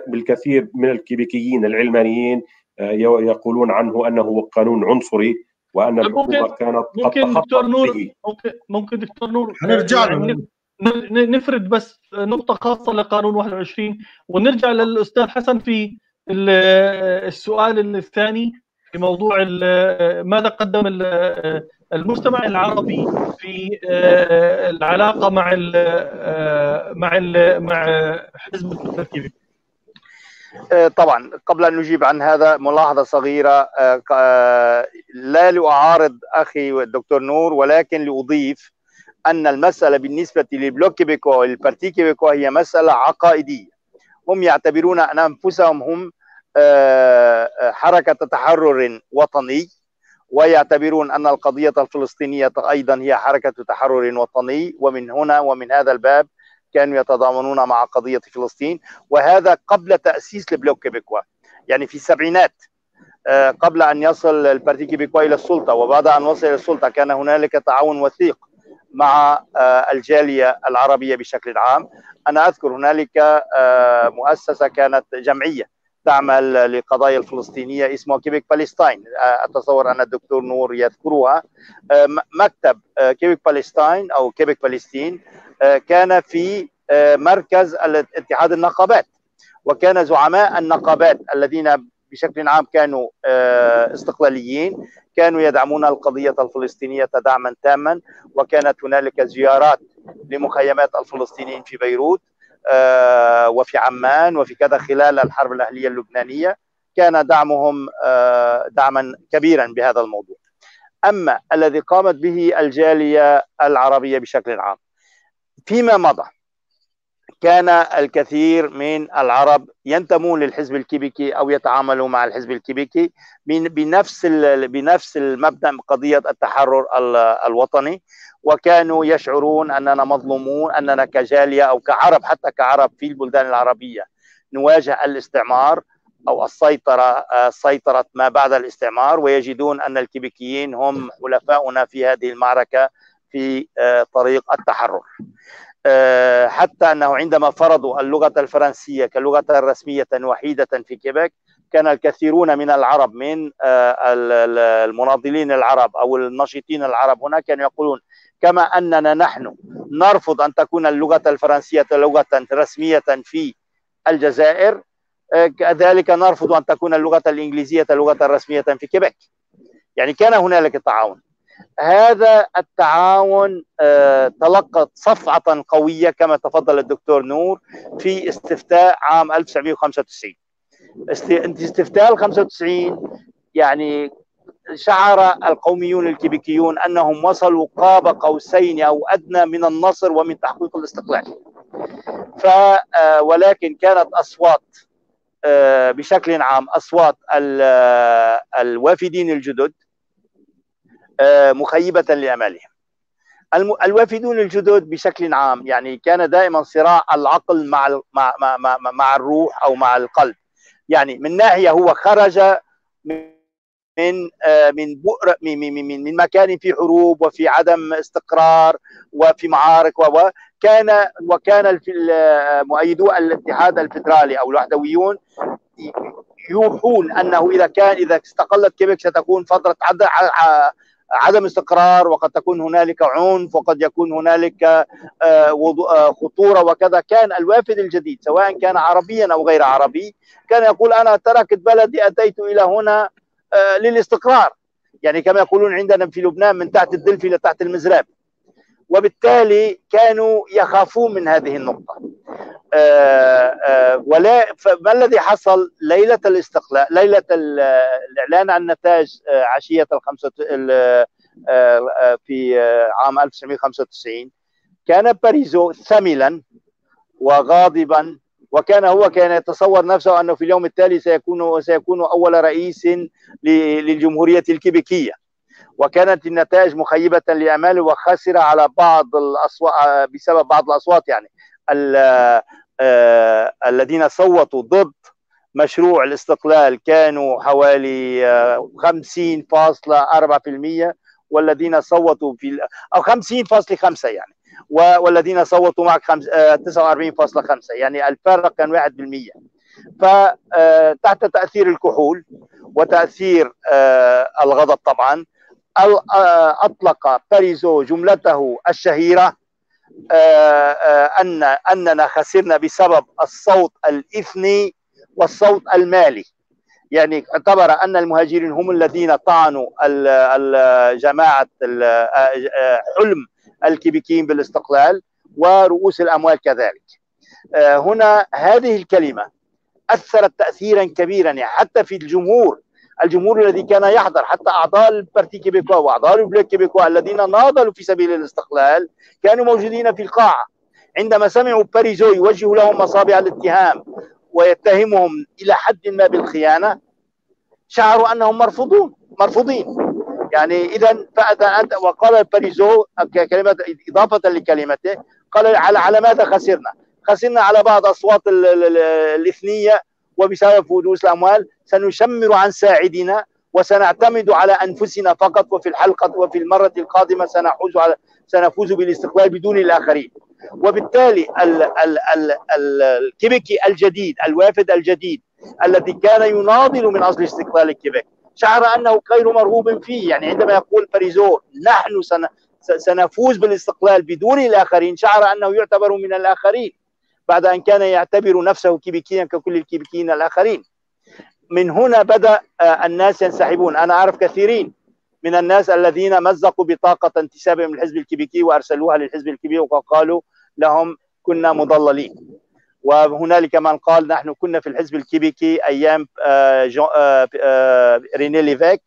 بالكثير من الكيبيكيين العلمانيين آه يقولون عنه أنه قانون عنصري، وأن الحكومة كانت قد تخطط به. ممكن دكتور نور هنرجع له نفرد بس نقطة خاصة لقانون واحد وعشرين ونرجع للأستاذ حسن في السؤال الثاني في موضوع ماذا قدم المجتمع العربي في العلاقة مع ال مع ال مع حزب التركيبي. طبعا قبل أن نجيب عن هذا ملاحظة صغيرة، لا لأعارض أخي الدكتور نور، ولكن لأضيف أن المسألة بالنسبة لبلوك كيبيكوا والبارتي كيبيكوا هي مسألة عقائدية. هم يعتبرون أن أنفسهم هم حركة تحرر وطني، ويعتبرون أن القضية الفلسطينية أيضا هي حركة تحرر وطني، ومن هنا ومن هذا الباب كانوا يتضامنون مع قضية فلسطين، وهذا قبل تأسيس البلوك كيبيكوا، يعني في السبعينات قبل أن يصل البارتي كيبيكوا إلى السلطة. وبعد أن وصل إلى السلطة كان هنالك تعاون وثيق مع الجالية العربية بشكل عام. أنا أذكر هنالك مؤسسة كانت جمعية تعمل لقضايا الفلسطينية اسمها كيبيك بالستاين، أتصور أن الدكتور نور يذكرها. مكتب كيبيك بالستاين أو كيبيك فلسطين كان في مركز اتحاد النقابات، وكان زعماء النقابات الذين بشكل عام كانوا استقلاليين كانوا يدعمون القضية الفلسطينية دعما تاما، وكانت هنالك زيارات لمخيمات الفلسطينيين في بيروت وفي عمان وفي كذا خلال الحرب الأهلية اللبنانية، كان دعمهم دعما كبيرا بهذا الموضوع. أما الذي قامت به الجالية العربية بشكل عام فيما مضى، كان الكثير من العرب ينتمون للحزب الكيبيكي أو يتعاملوا مع الحزب الكيبيكي بنفس بنفس المبدأ قضية التحرر الوطني، وكانوا يشعرون أننا مظلومون، أننا كجالية أو كعرب حتى كعرب في البلدان العربية نواجه الاستعمار أو السيطرة سيطرة ما بعد الاستعمار، ويجدون أن الكيبيكيين هم حلفاؤنا في هذه المعركة في طريق التحرر. حتى أنه عندما فرضوا اللغة الفرنسية كلغة رسمية وحيدة في كيبيك، كان الكثيرون من العرب من المناضلين العرب أو النشيطين العرب هناك كانوا يقولون كما أننا نحن نرفض أن تكون اللغة الفرنسية لغة رسمية في الجزائر، كذلك نرفض أن تكون اللغة الإنجليزية لغة رسمية في كيبيك. يعني كان هنالك تعاون. هذا التعاون تلقى صفعة قوية كما تفضل الدكتور نور في استفتاء عام ألف وتسعمئة وخمسة وتسعين. استفتاء خمسة وتسعين يعني شعر القوميون الكيبيكيون أنهم وصلوا قاب قوسين أو أدنى من النصر ومن تحقيق الاستقلال، ف ولكن كانت أصوات بشكل عام أصوات الوافدين الجدد مخيبة لأمالهم. الوافدون الجدد بشكل عام يعني كان دائما صراع العقل مع مع مع مع الروح أو مع القلب. يعني من ناحية هو خرج من من بؤر من من مكان في حروب وفي عدم استقرار وفي معارك، وكان وكان مؤيدو الاتحاد الفيدرالي أو الوحدويون يوحون أنه إذا كان إذا استقلت كيبيك ستكون فترة عدة عدم استقرار، وقد تكون هنالك عنف، وقد يكون هنالك خطورة وكذا. كان الوافد الجديد سواء كان عربيا أو غير عربي كان يقول أنا تركت بلدي أتيت إلى هنا للاستقرار، يعني كما يقولون عندنا في لبنان من تحت الدلف إلى تحت المزراب. وبالتالي كانوا يخافون من هذه النقطة. ولا فما الذي حصل ليلة الاستقلال، ليلة الإعلان عن نتائج عشية الخمسة في عام ألف وتسعمئة وخمسة وتسعين، كان باريزو ثملا وغاضبا وكان هو كان يتصور نفسه أنه في اليوم التالي سيكون سيكون أول رئيس للجمهورية الكيبيكية، وكانت النتائج مخيبة لأماله وخسر على بعض الأصوات بسبب بعض الأصوات يعني الذين صوتوا ضد مشروع الاستقلال كانوا حوالي خمسين فاصلة أربعة بالمئة والذين صوتوا في أو خمسين فاصلة خمسة يعني، والذين صوتوا معك تسعة وأربعين فاصلة خمسة يعني الفارق كان واحد بالمئة. فتحت تأثير الكحول وتأثير الغضب طبعا أطلق باريزو جملته الشهيرة أن أننا خسرنا بسبب الصوت الإثني والصوت المالي، يعني اعتبر أن المهاجرين هم الذين طعنوا جماعة حلم الكيبيكيين بالاستقلال ورؤوس الأموال كذلك. هنا هذه الكلمة أثرت تأثيرا كبيرا يعني حتى في الجمهور، الجمهور الذي كان يحضر حتى أعضاء البارتي كيبيكوا وأعضاء البلوك كيبيكوا الذين ناضلوا في سبيل الاستقلال كانوا موجودين في القاعة عندما سمعوا باريزو يوجه لهم مصابع الاتهام ويتهمهم إلى حد ما بالخيانة، شعروا أنهم مرفوضون مرفوضين يعني. إذا فأتى وقال باريزو كلمة إضافة لكلمته، قال على على ماذا خسرنا؟ خسرنا على بعض أصوات الإثنية وبسبب رؤوس الأموال، سنشمر عن ساعدنا وسنعتمد على أنفسنا فقط، وفي الحلقة وفي المرة القادمة سنحوز على سنفوز بالاستقلال بدون الآخرين. وبالتالي ال ال ال ال الكيبيكي الجديد الوافد الجديد الذي كان يناضل من أجل استقلال الكيبيك شعر أنه غير مرغوب فيه، يعني عندما يقول باريزو نحن سن سنفوز بالاستقلال بدون الآخرين شعر أنه يعتبر من الآخرين بعد أن كان يعتبر نفسه كيبيكيا ككل الكيبيكيين الآخرين. من هنا بدأ الناس ينسحبون. أنا أعرف كثيرين من الناس الذين مزقوا بطاقة انتسابهم للحزب الكيبيكي وأرسلوها للحزب الكيبيكي وقالوا لهم كنا مضللين، وهنالك من قال نحن كنا في الحزب الكيبيكي أيام رينيه ليفيك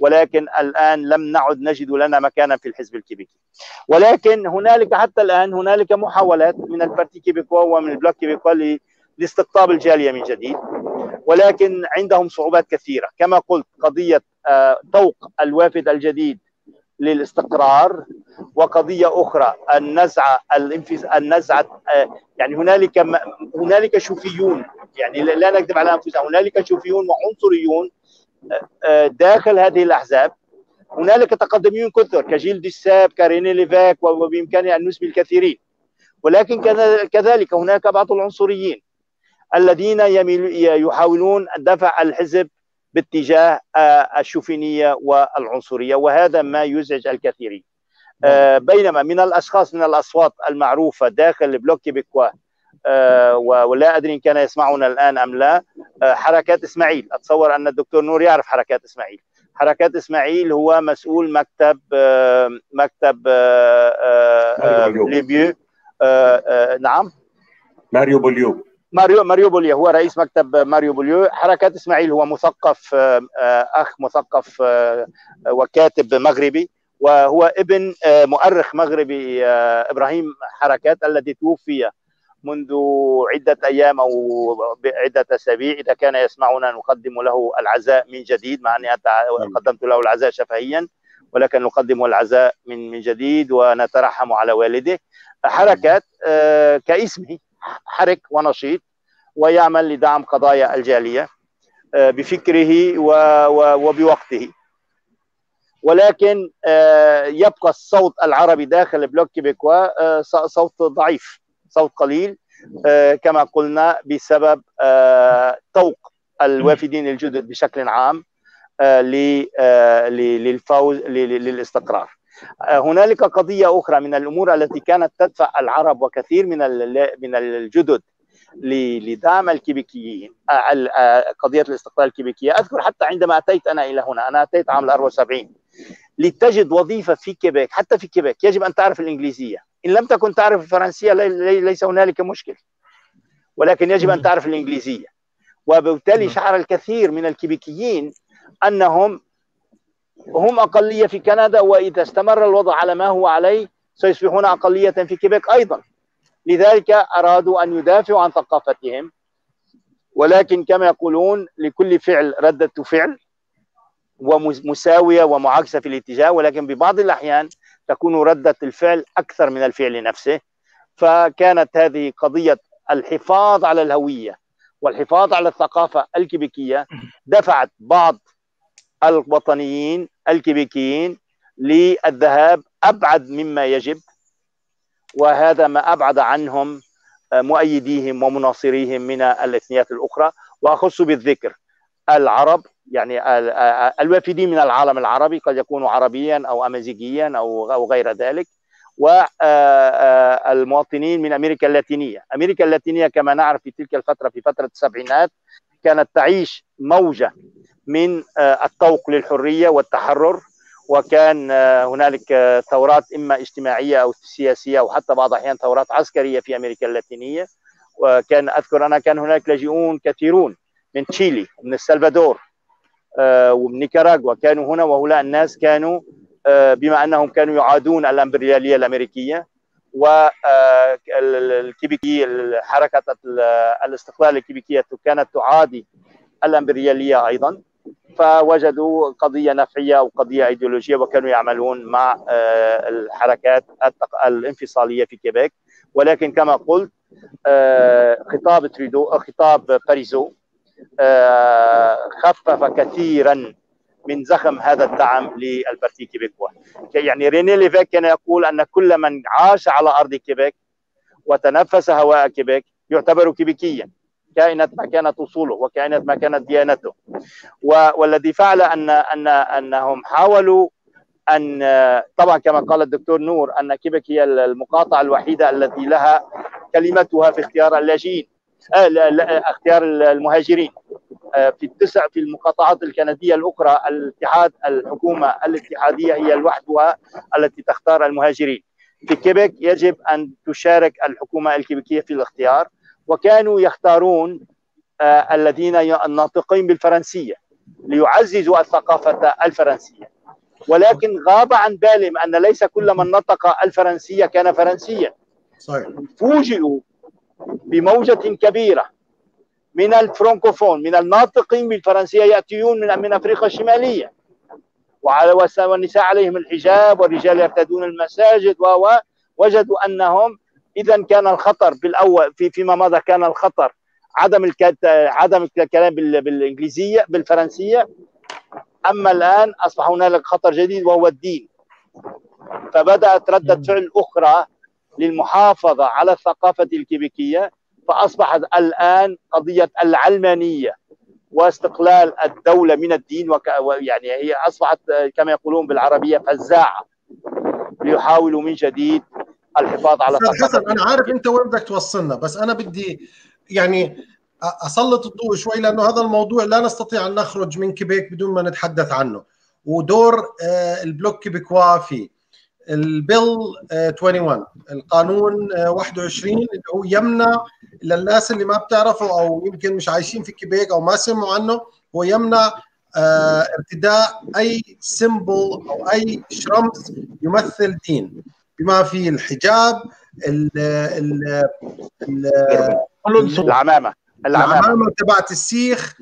ولكن الآن لم نعد نجد لنا مكانا في الحزب الكيبيكي. ولكن هنالك حتى الآن هنالك محاولات من البارتي كيبيكوا ومن البلوك كيبيكوا لاستقطاب الجالية من جديد، ولكن عندهم صعوبات كثيرة. كما قلت قضية طوق الوافد الجديد للاستقرار، وقضية أخرى النزعة النزعة يعني هنالك هنالك شوفيون، يعني لا نكذب على أنفسنا، هنالك شوفيون وعنصريون داخل هذه الأحزاب. هنالك تقدميون كثر كجيل دوسيب كرينيه ليفيك وبإمكاني أن نسمي الكثيرين، ولكن كذلك هناك بعض العنصريين الذين يحاولون دفع الحزب باتجاه الشوفينية والعنصرية، وهذا ما يزعج الكثيرين. بينما من الأشخاص من الأصوات المعروفة داخل البلوك كيبيكوا، ولا أدري إن كان يسمعنا الآن أم لا، حركات إسماعيل. أتصور أن الدكتور نور يعرف حركات إسماعيل. حركات إسماعيل هو مسؤول مكتب مكتب ليبيو، نعم ماريو بوليو ماريو ماريو بوليو هو رئيس مكتب ماريو بوليو. حركات إسماعيل هو مثقف، أخ مثقف وكاتب مغربي، وهو ابن مؤرخ مغربي إبراهيم حركات الذي توفي منذ عدة أيام أو عدة أسابيع. إذا كان يسمعنا نقدم له العزاء من جديد، مع أني قدمت له العزاء شفهيا، ولكن نقدم العزاء من من جديد ونترحم على والده. حركات كاسمه حرك ونشيط ويعمل لدعم قضايا الجالية بفكره وبوقته، ولكن يبقى الصوت العربي داخل البلوك كيبيكوا صوت ضعيف، صوت قليل كما قلنا بسبب طوق الوافدين الجدد بشكل عام للفوز للاستقرار. هنالك قضية أخرى من الأمور التي كانت تدفع العرب وكثير من من الجدد لدعم الكيبيكيين، قضية الاستقلال الكيبيكية. أذكر حتى عندما أتيت أنا إلى هنا، أنا أتيت عام أربعة وسبعين، لتجد وظيفة في كيبيك، حتى في كيبيك يجب أن تعرف الإنجليزية، إن لم تكن تعرف الفرنسية ليس هنالك مشكل، ولكن يجب أن تعرف الإنجليزية. وبالتالي شعر الكثير من الكيبيكيين أنهم هم أقلية في كندا، وإذا استمر الوضع على ما هو عليه سيصبحون أقلية في كيبيك أيضا، لذلك أرادوا أن يدافعوا عن ثقافتهم، ولكن كما يقولون لكل فعل ردة فعل ومساوية ومعاكسة في الاتجاه، ولكن ببعض الأحيان تكون ردة الفعل أكثر من الفعل نفسه. فكانت هذه قضية الحفاظ على الهوية والحفاظ على الثقافة الكيبيكية دفعت بعض الوطنيين الكيبيكيين للذهاب أبعد مما يجب، وهذا ما أبعد عنهم مؤيديهم ومناصريهم من الإثنيات الأخرى، وأخص بالذكر العرب، يعني الوافدين من العالم العربي، قد يكونوا عربيا أو أمازيغيا أو غير ذلك، والمواطنين من أمريكا اللاتينية. أمريكا اللاتينية كما نعرف في تلك الفترة في فترة السبعينات كانت تعيش موجة من التوق للحرية والتحرر، وكان هنالك ثورات إما اجتماعية أو سياسية أو حتى بعض الأحيان ثورات عسكرية في أمريكا اللاتينية. وكان أذكر أنا كان هناك لاجئون كثيرون من تشيلي ومن السلفادور ومن نيكاراغوا كانوا هنا، وهؤلاء الناس كانوا بما أنهم كانوا يعادون الإمبريالية الأمريكية، والكيبيكي حركة الاستقلال الكيبيكية كانت تعادي الإمبريالية أيضا، فوجدوا قضية نفعية أو قضية أيديولوجية، وكانوا يعملون مع الحركات الانفصالية في كيبيك. ولكن كما قلت خطاب ترودو خطاب باريزو خفف كثيرا من زخم هذا الدعم للبارتي كيبيكوا. يعني رينيه ليفيك كان يقول أن كل من عاش على أرض كيبيك وتنفس هواء كيبيك يعتبر كيبيكيا، كائنة ما كانت أصوله وكائنة ما كانت ديانته. والذي فعل أن أن أنهم حاولوا أن، طبعا كما قال الدكتور نور أن كيبيك هي المقاطعة الوحيدة التي لها كلمتها في اختيار اللاجئين، آه لا لا اختيار المهاجرين. آه في التسع في المقاطعات الكندية الأخرى الاتحاد الحكومة الاتحادية هي لوحدها التي تختار المهاجرين. في كيبيك يجب أن تشارك الحكومة الكيبيكية في الاختيار، وكانوا يختارون آه الذين الناطقين بالفرنسية ليعززوا الثقافة الفرنسية. ولكن غاب عن بالهم أن ليس كل من نطق الفرنسية كان فرنسيا. صحيح. فوجئوا بموجة كبيرة من الفرنكوفون من الناطقين بالفرنسية يأتيون من من أفريقيا الشمالية، وعلى والنساء عليهم الحجاب والرجال يرتدون المساجد، ووجدوا أنهم إذا كان الخطر بالأول في فيما مضى كان الخطر عدم عدم الكلام بالإنجليزية بالفرنسية، أما الآن أصبح هنالك خطر جديد وهو الدين. فبدأت ردة فعل أخرى للمحافظة على الثقافة الكيبيكية، فأصبحت الآن قضية العلمانية واستقلال الدولة من الدين، ويعني هي أصبحت كما يقولون بالعربية فزاعة، ليحاولوا من جديد الحفاظ على الثقافة. حسن أنا عارف أنت وين بدك توصلنا، بس أنا بدي يعني أسلط الضوء شوي، لأنه هذا الموضوع لا نستطيع أن نخرج من كيبيك بدون ما نتحدث عنه، ودور البلوك كيبيكوا فيه. البيل واحد وعشرين القانون واحد وعشرين اللي هو يمنع للناس اللي ما بتعرفوا او يمكن مش عايشين في كيبيك او ما سمعوا عنه، هو يمنع ارتداء اي سيمبل او اي شرمز يمثل دين، بما فيه الحجاب ال ال العمامه العمامه تبعت السيخ،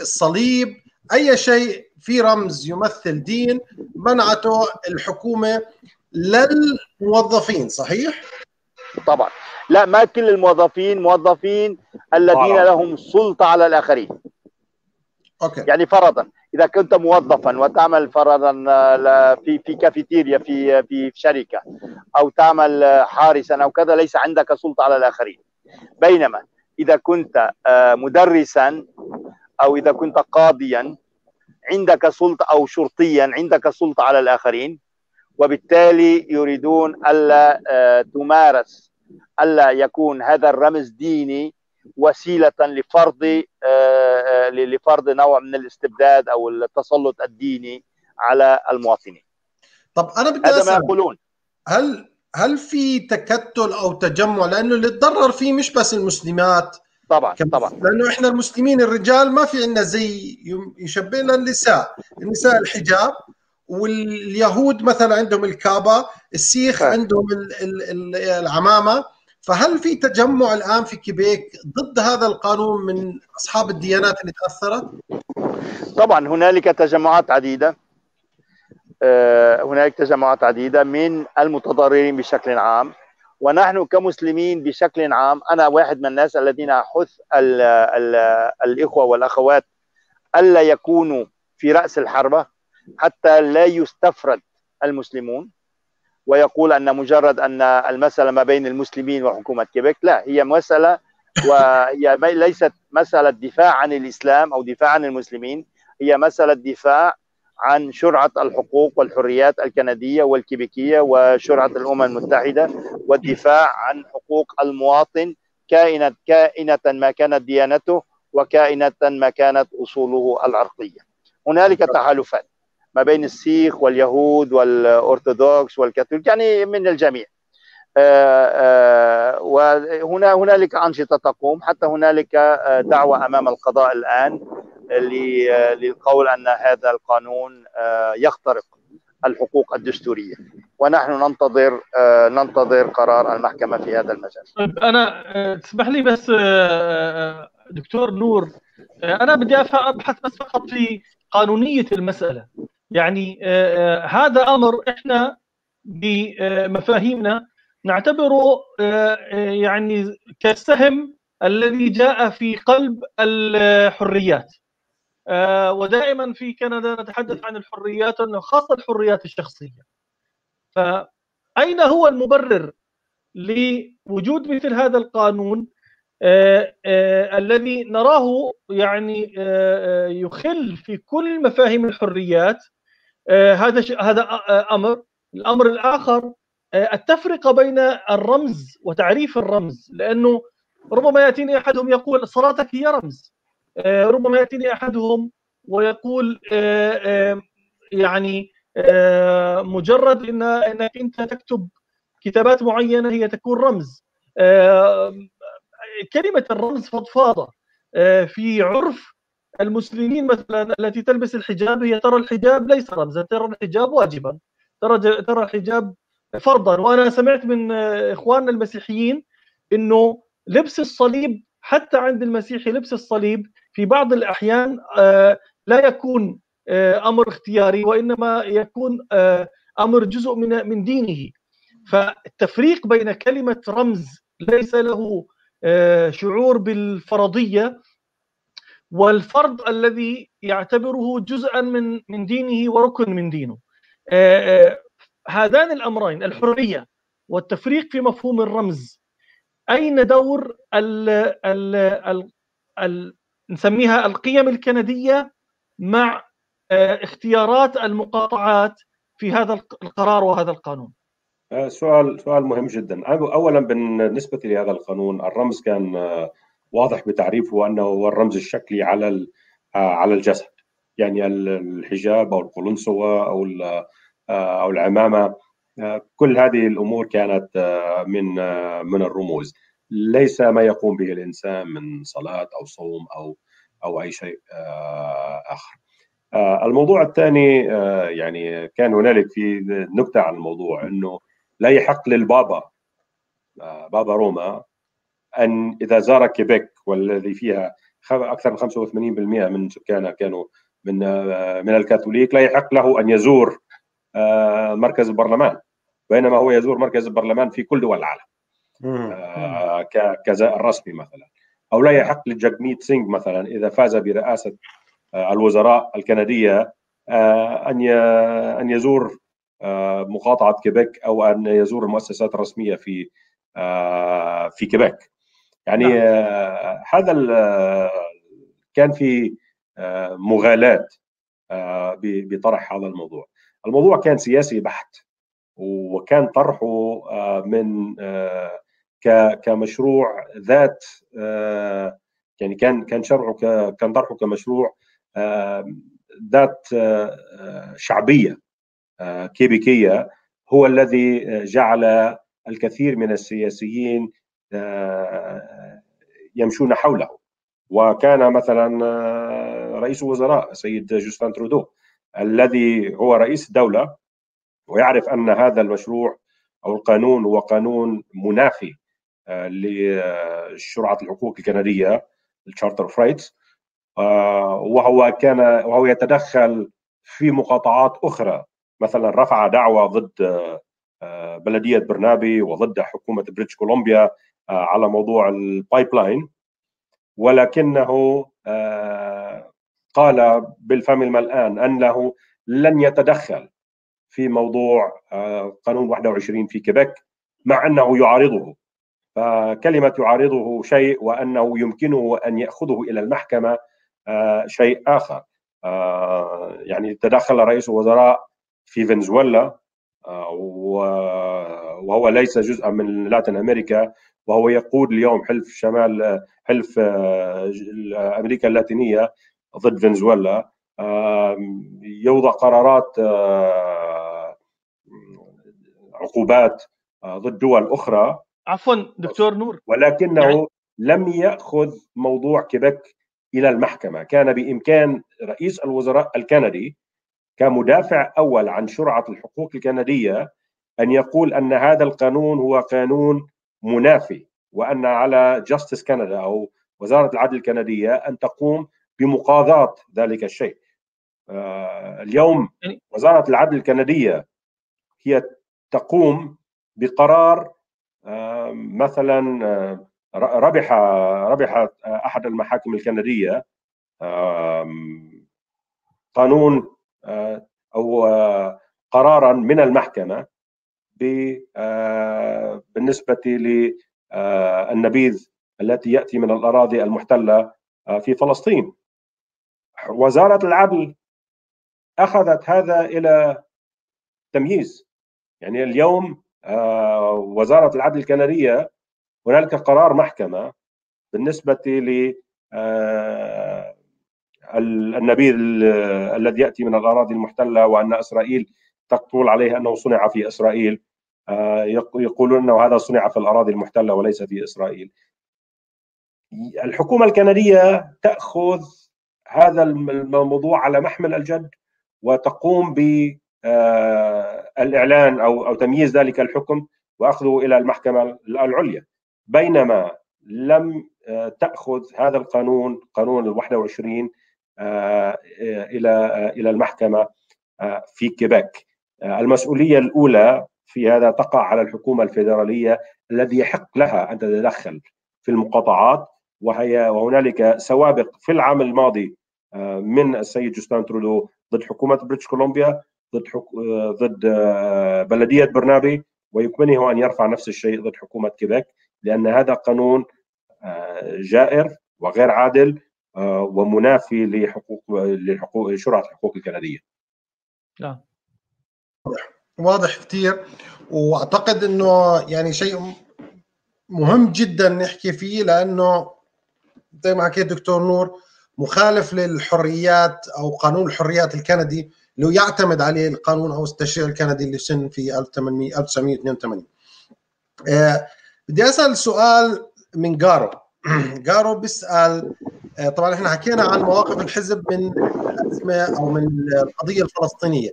الصليب، اي شيء في رمز يمثل دين منعته الحكومة للموظفين. صحيح؟ طبعا لا، ما كل الموظفين، موظفين الذين آه. لهم سلطة على الآخرين. أوكي. يعني فرضا إذا كنت موظفا وتعمل فرضا في في كافيتيريا في في شركة أو تعمل حارسا أو كذا، ليس عندك سلطة على الآخرين، بينما إذا كنت مدرسا أو إذا كنت قاضيا عندك سلطة، أو شرطيا عندك سلطة على الآخرين، وبالتالي يريدون ألا تمارس ألا يكون هذا الرمز ديني وسيلة لفرض لفرض نوع من الاستبداد أو التسلط الديني على المواطنين. طب أنا بدي هذا ما يقولون. هل هل في تكتل أو تجمع؟ لأنه اللي تضرر فيه مش بس المسلمات طبعا طبعا، لانه احنا المسلمين الرجال ما في عندنا زي يشبهنا النساء، النساء الحجاب، واليهود مثلا عندهم الكابه، السيخ ف... عندهم ال ال ال العمامه، فهل في تجمع الآن في كيبيك ضد هذا القانون من أصحاب الديانات اللي تأثرت؟ طبعا هنالك تجمعات عديدة هناك تجمعات عديدة من المتضررين بشكل عام، ونحن كمسلمين بشكل عام، أنا واحد من الناس الذين أحث ال ال الإخوة والأخوات ألا يكونوا في رأس الحربة حتى لا يستفرد المسلمون، ويقول أن مجرد أن المسألة ما بين المسلمين وحكومة كيبيك، لا، هي مسألة وهي ليست مسألة دفاع عن الإسلام أو دفاع عن المسلمين، هي مسألة دفاع عن شرعة الحقوق والحريات الكندية والكيبيكية وشرعة الأمم المتحدة، والدفاع عن حقوق المواطن كائنة كائنة ما كانت ديانته وكائنة ما كانت أصوله العرقية. هنالك تحالفات ما بين السيخ واليهود والأرثوذكس والكاثوليك، يعني من الجميع. وهنا هنالك أنشطة تقوم، حتى هنالك دعوة أمام القضاء الآن للقول أن هذا القانون يخترق الحقوق الدستورية، ونحن ننتظر ننتظر قرار المحكمة في هذا المجال. طيب أنا تسمح لي بس دكتور نور، أنا بدي أبحث بس فقط في قانونية المسألة، يعني هذا أمر إحنا بمفاهيمنا نعتبره يعني كالسهم الذي جاء في قلب الحريات، ودائما في كندا نتحدث عن الحريات خاصة الحريات الشخصية، فأين هو المبرر لوجود مثل هذا القانون آآ آآ الذي نراه يعني يخل في كل مفاهيم الحريات؟ هذا هذا أمر. الأمر الآخر التفرقة بين الرمز وتعريف الرمز، لأنه ربما يأتيني أحدهم يقول صلاتك هي رمز، ربما يأتيني أحدهم ويقول يعني مجرد إن أنك أنت تكتب كتابات معينة هي تكون رمز. كلمة الرمز فضفاضة في عرف المسلمين، مثلا التي تلبس الحجاب هي ترى الحجاب ليس رمزا، ترى الحجاب واجبا، ترى ترى الحجاب فرضا. وأنا سمعت من إخواننا المسيحيين إنه لبس الصليب حتى عند المسيحي، لبس الصليب في بعض الأحيان لا يكون أمر اختياري، وإنما يكون أمر جزء من من دينه. فالتفريق بين كلمة رمز ليس له شعور بالفرضية والفرض الذي يعتبره جزءا من من دينه وركن من دينه، هذان الأمرين الحرية والتفريق في مفهوم الرمز، أين دور ال ال ال ال نسميها القيم الكندية مع اختيارات المقاطعات في هذا القرار وهذا القانون؟ سؤال سؤال مهم جدا. اولا بالنسبه لهذا القانون، الرمز كان واضح بتعريفه انه هو الرمز الشكلي على على الجسد، يعني الحجاب او القلنسوه او او العمامه، كل هذه الامور كانت من من الرموز، ليس ما يقوم به الانسان من صلاه او صوم او او اي شيء اخر. الموضوع الثاني، يعني كان هنالك في نكته عن الموضوع انه لا يحق للبابا بابا روما أن إذا زار كيبيك والذي فيها أكثر من خمسة وثمانين بالمئة من سكانها كانوا من من الكاثوليك، لا يحق له أن يزور مركز البرلمان، بينما هو يزور مركز البرلمان في كل دول العالم كزائر رسمي مثلا. أو لا يحق لجاغميت سينغ مثلا إذا فاز برئاسة الوزراء الكندية أن أن يزور مقاطعة كيبيك أو أن يزور المؤسسات الرسمية في في كيبيك. يعني نعم. هذا كان في مغالاة بطرح هذا الموضوع. الموضوع كان سياسي بحت، وكان طرحه من كمشروع ذات، يعني كان كان شرعه كان طرحه كمشروع ذات شعبية كيبيكية، هو الذي جعل الكثير من السياسيين يمشون حوله. وكان مثلا رئيس الوزراء سيد جاستن ترودو الذي هو رئيس الدولة ويعرف أن هذا المشروع أو القانون هو قانون منافي لشرعة الحقوق الكندية الشارتر اوف رايتس، وهو كان وهو يتدخل في مقاطعات أخرى، مثلا رفع دعوى ضد بلدية برنابي وضد حكومة بريتش كولومبيا على موضوع البايب لاين، ولكنه قال بالفم الملآن أنه لن يتدخل في موضوع قانون واحد وعشرين في كيبيك، مع أنه يعارضه. فكلمة يعارضه شيء وأنه يمكنه أن يأخذه إلى المحكمة شيء آخر. يعني تدخل رئيس الوزراء في فنزويلا وهو ليس جزءا من لاتين أمريكا، وهو يقود اليوم حلف شمال حلف أمريكا اللاتينية ضد فنزويلا، يوضع قرارات عقوبات ضد دول أخرى. عفوا دكتور نور، ولكنه يعني لم يأخذ موضوع كيبيك إلى المحكمة. كان بإمكان رئيس الوزراء الكندي كمدافع أول عن شرعة الحقوق الكندية أن يقول أن هذا القانون هو قانون منافي، وأن على جاستس كندا أو وزارة العدل الكندية أن تقوم بمقاضاة ذلك الشيء. اليوم وزارة العدل الكندية هي تقوم بقرار مثلا ربح ربح أحد المحاكم الكندية قانون أو قرارا من المحكمة بالنسبة للنبيذ التي يأتي من الأراضي المحتلة في فلسطين. وزارة العدل أخذت هذا إلى تمييز. يعني اليوم وزارة العدل الكندية هنالك قرار محكمة بالنسبة للنبيذ الذي يأتي من الأراضي المحتلة، وأن إسرائيل تقول عليه أنه صنع في إسرائيل، يقولون أنه هذا صنع في الأراضي المحتلة وليس في إسرائيل. الحكومة الكندية تأخذ هذا الموضوع على محمل الجد وتقوم بالإعلان أو أو تمييز ذلك الحكم وأخذه إلى المحكمة العليا، بينما لم تأخذ هذا القانون قانون الواحد وعشرين إلى إلى المحكمة في كيبيك. المسؤولية الأولى في هذا تقع على الحكومة الفيدرالية، الذي يحق لها أن تتدخل في المقاطعات، وهي وهنالك سوابق في العام الماضي من السيد جاستن ترودو ضد حكومة بريتش كولومبيا، ضد حك... ضد بلدية برنابي، ويمكنه أن يرفع نفس الشيء ضد حكومة كيبيك، لأن هذا قانون جائر وغير عادل ومنافي لحقوق لحقوق شرعة الحقوق الكندية. لا. واضح كثير، وأعتقد إنه يعني شيء مهم جدا نحكي فيه، لأنه زي ما حكيت دكتور نور مخالف للحريات أو قانون الحريات الكندي اللي يعتمد عليه القانون أو التشريع الكندي اللي سن في ألف وتسعمئة واثنين وثمانين. آه بدي أسأل سؤال من جارو. جارو بيسأل، آه طبعا احنا حكينا عن مواقف الحزب من الأزمة أو من القضية الفلسطينية.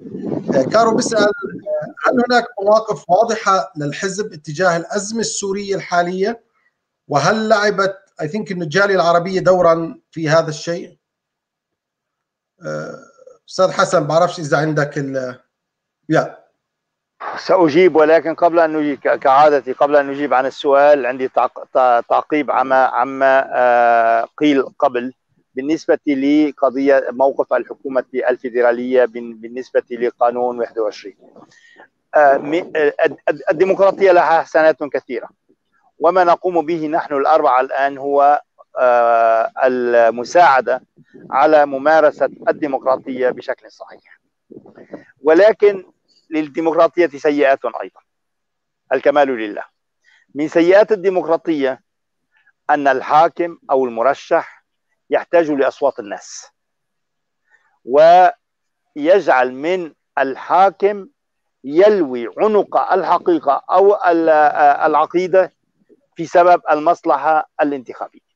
آه جارو بيسأل، آه هل هناك مواقف واضحة للحزب اتجاه الأزمة السورية الحالية، وهل لعبت I think إن الجالية العربية دورا في هذا الشيء؟ آه أستاذ حسن، بعرفش إذا عندك ال يا سأجيب، ولكن قبل أن نجيب كعادتي قبل أن نجيب عن السؤال عندي تعقيب عما عما قيل قبل بالنسبة لقضية موقف الحكومة الفيدرالية بالنسبة لقانون واحد وعشرين. الديمقراطية لها حسنات كثيرة، وما نقوم به نحن الأربعة الآن هو المساعدة على ممارسة الديمقراطية بشكل صحيح، ولكن للديمقراطية سيئات أيضا. الكمال لله. من سيئات الديمقراطية أن الحاكم أو المرشح يحتاج لأصوات الناس، ويجعل من الحاكم يلوي عنق الحقيقة أو العقيدة في سبب المصلحة الانتخابية.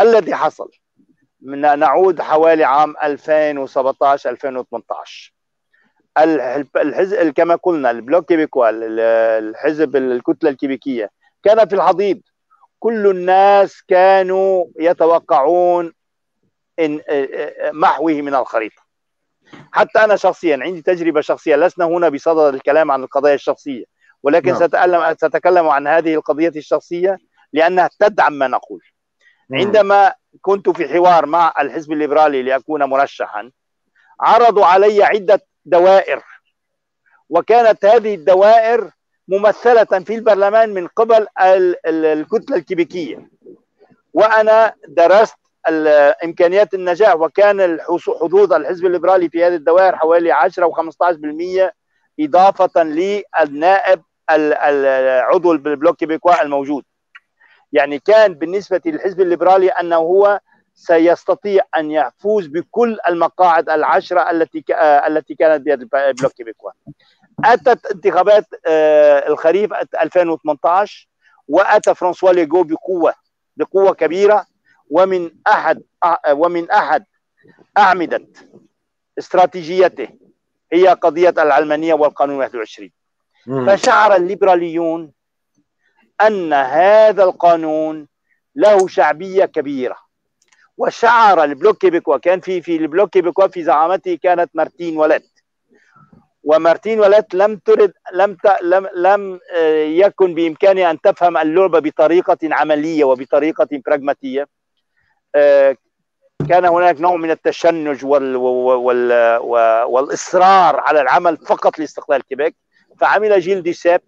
الذي حصل من نعود حوالي عام ألفين وسبعة عشر ألفين وثمانية عشر، الحزب كما قلنا البلوك كيبيكوا، الحزب الكتلة الكيبيكية كان في الحضيض. كل الناس كانوا يتوقعون إن محوه من الخريطة. حتى أنا شخصيا عندي تجربة شخصية، لسنا هنا بصدد الكلام عن القضايا الشخصية، ولكن سأتكلم سأتكلم عن هذه القضية الشخصية لأنها تدعم ما نقول. عندما كنت في حوار مع الحزب الليبرالي لأكون مرشحا، عرضوا علي عدة دوائر، وكانت هذه الدوائر ممثلة في البرلمان من قبل الكتلة الكيبيكية، وأنا درست إمكانيات النجاح، وكان حظوظ الحزب الليبرالي في هذه الدوائر حوالي عشرة وخمسة عشر بالمئة إضافة للنائب العضو بالبلوك كيبيكوا الموجود. يعني كان بالنسبة للحزب الليبرالي أنه هو سيستطيع أن يفوز بكل المقاعد العشرة التي التي كانت بيد البلوك كيبيكوا. أتت انتخابات الخريف ألفين وثمانية عشر وأتى فرانسوا ليغو بقوة بقوة كبيرة، ومن أحد ومن أحد أعمدة استراتيجيته هي قضية العلمانية والقانون واحد وعشرين. فشعر الليبراليون أن هذا القانون له شعبية كبيرة، وشعر البلوك كيبيكوا، كان في في البلوك كيبيكوا في زعامته كانت مارتين وليت، ومارتين وليت لم ترد لم لم لم يكن بإمكانها أن تفهم اللعبة بطريقة عملية وبطريقة براغماتية. كان هناك نوع من التشنج وال وال والإصرار على العمل فقط لاستقلال كيبيك، فعمل جيل دوسيب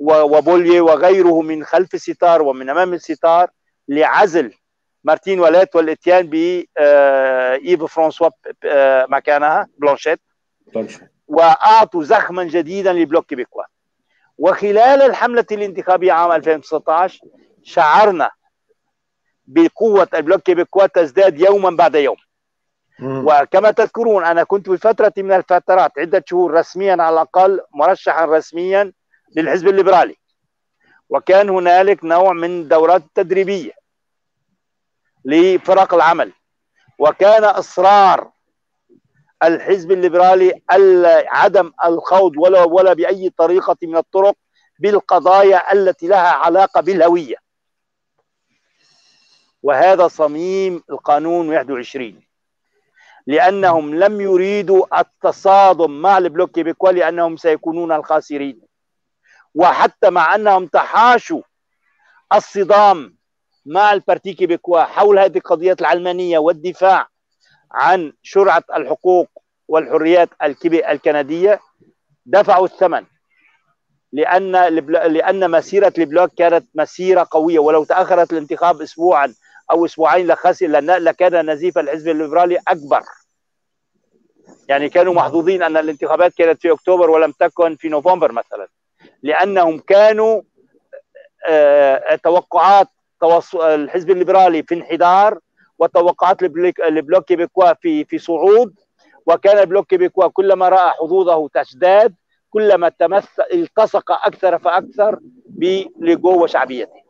وبوليو وغيره من خلف الستار ومن أمام الستار لعزل مارتين وليت والاتيان ب إيف فرانسوا مكانها بلانشيه، وأعطوا زخما جديدا لبلوك كيبيكوا. وخلال الحملة الانتخابية عام ألفين وتسعة عشر شعرنا بقوة البلوك كيبيكوا تزداد يوما بعد يوم. مم. وكما تذكرون أنا كنت بفترة من الفترات عدة شهور رسميا على الأقل مرشحا رسميا للحزب الليبرالي، وكان هنالك نوع من دورات تدريبية لفرق العمل، وكان إصرار الحزب الليبرالي عدم الخوض ولا ولا بأي طريقة من الطرق بالقضايا التي لها علاقة بالهوية، وهذا صميم القانون واحد وعشرين، لأنهم لم يريدوا التصادم مع البلوك كيبيكوا لأنهم سيكونون الخاسرين. وحتى مع أنهم تحاشوا الصدام مع البارتي كيبيكوا حول هذه القضية العلمانية والدفاع عن شرعة الحقوق والحريات الكندية، دفعوا الثمن، لأن لأن مسيرة البلوك كانت مسيرة قوية، ولو تأخرت الانتخاب أسبوعا أو أسبوعين لخسر لكان نزيف الحزب الليبرالي أكبر. يعني كانوا محظوظين أن الانتخابات كانت في أكتوبر ولم تكن في نوفمبر مثلا، لأنهم كانوا آه توقعات الحزب الليبرالي في انحدار وتوقعات البلوك كيبيكوا في في صعود، وكان البلوك كيبيكوا كلما رأى حظوظه تشداد كلما تمثل التصق أكثر فأكثر بليغو وشعبيته.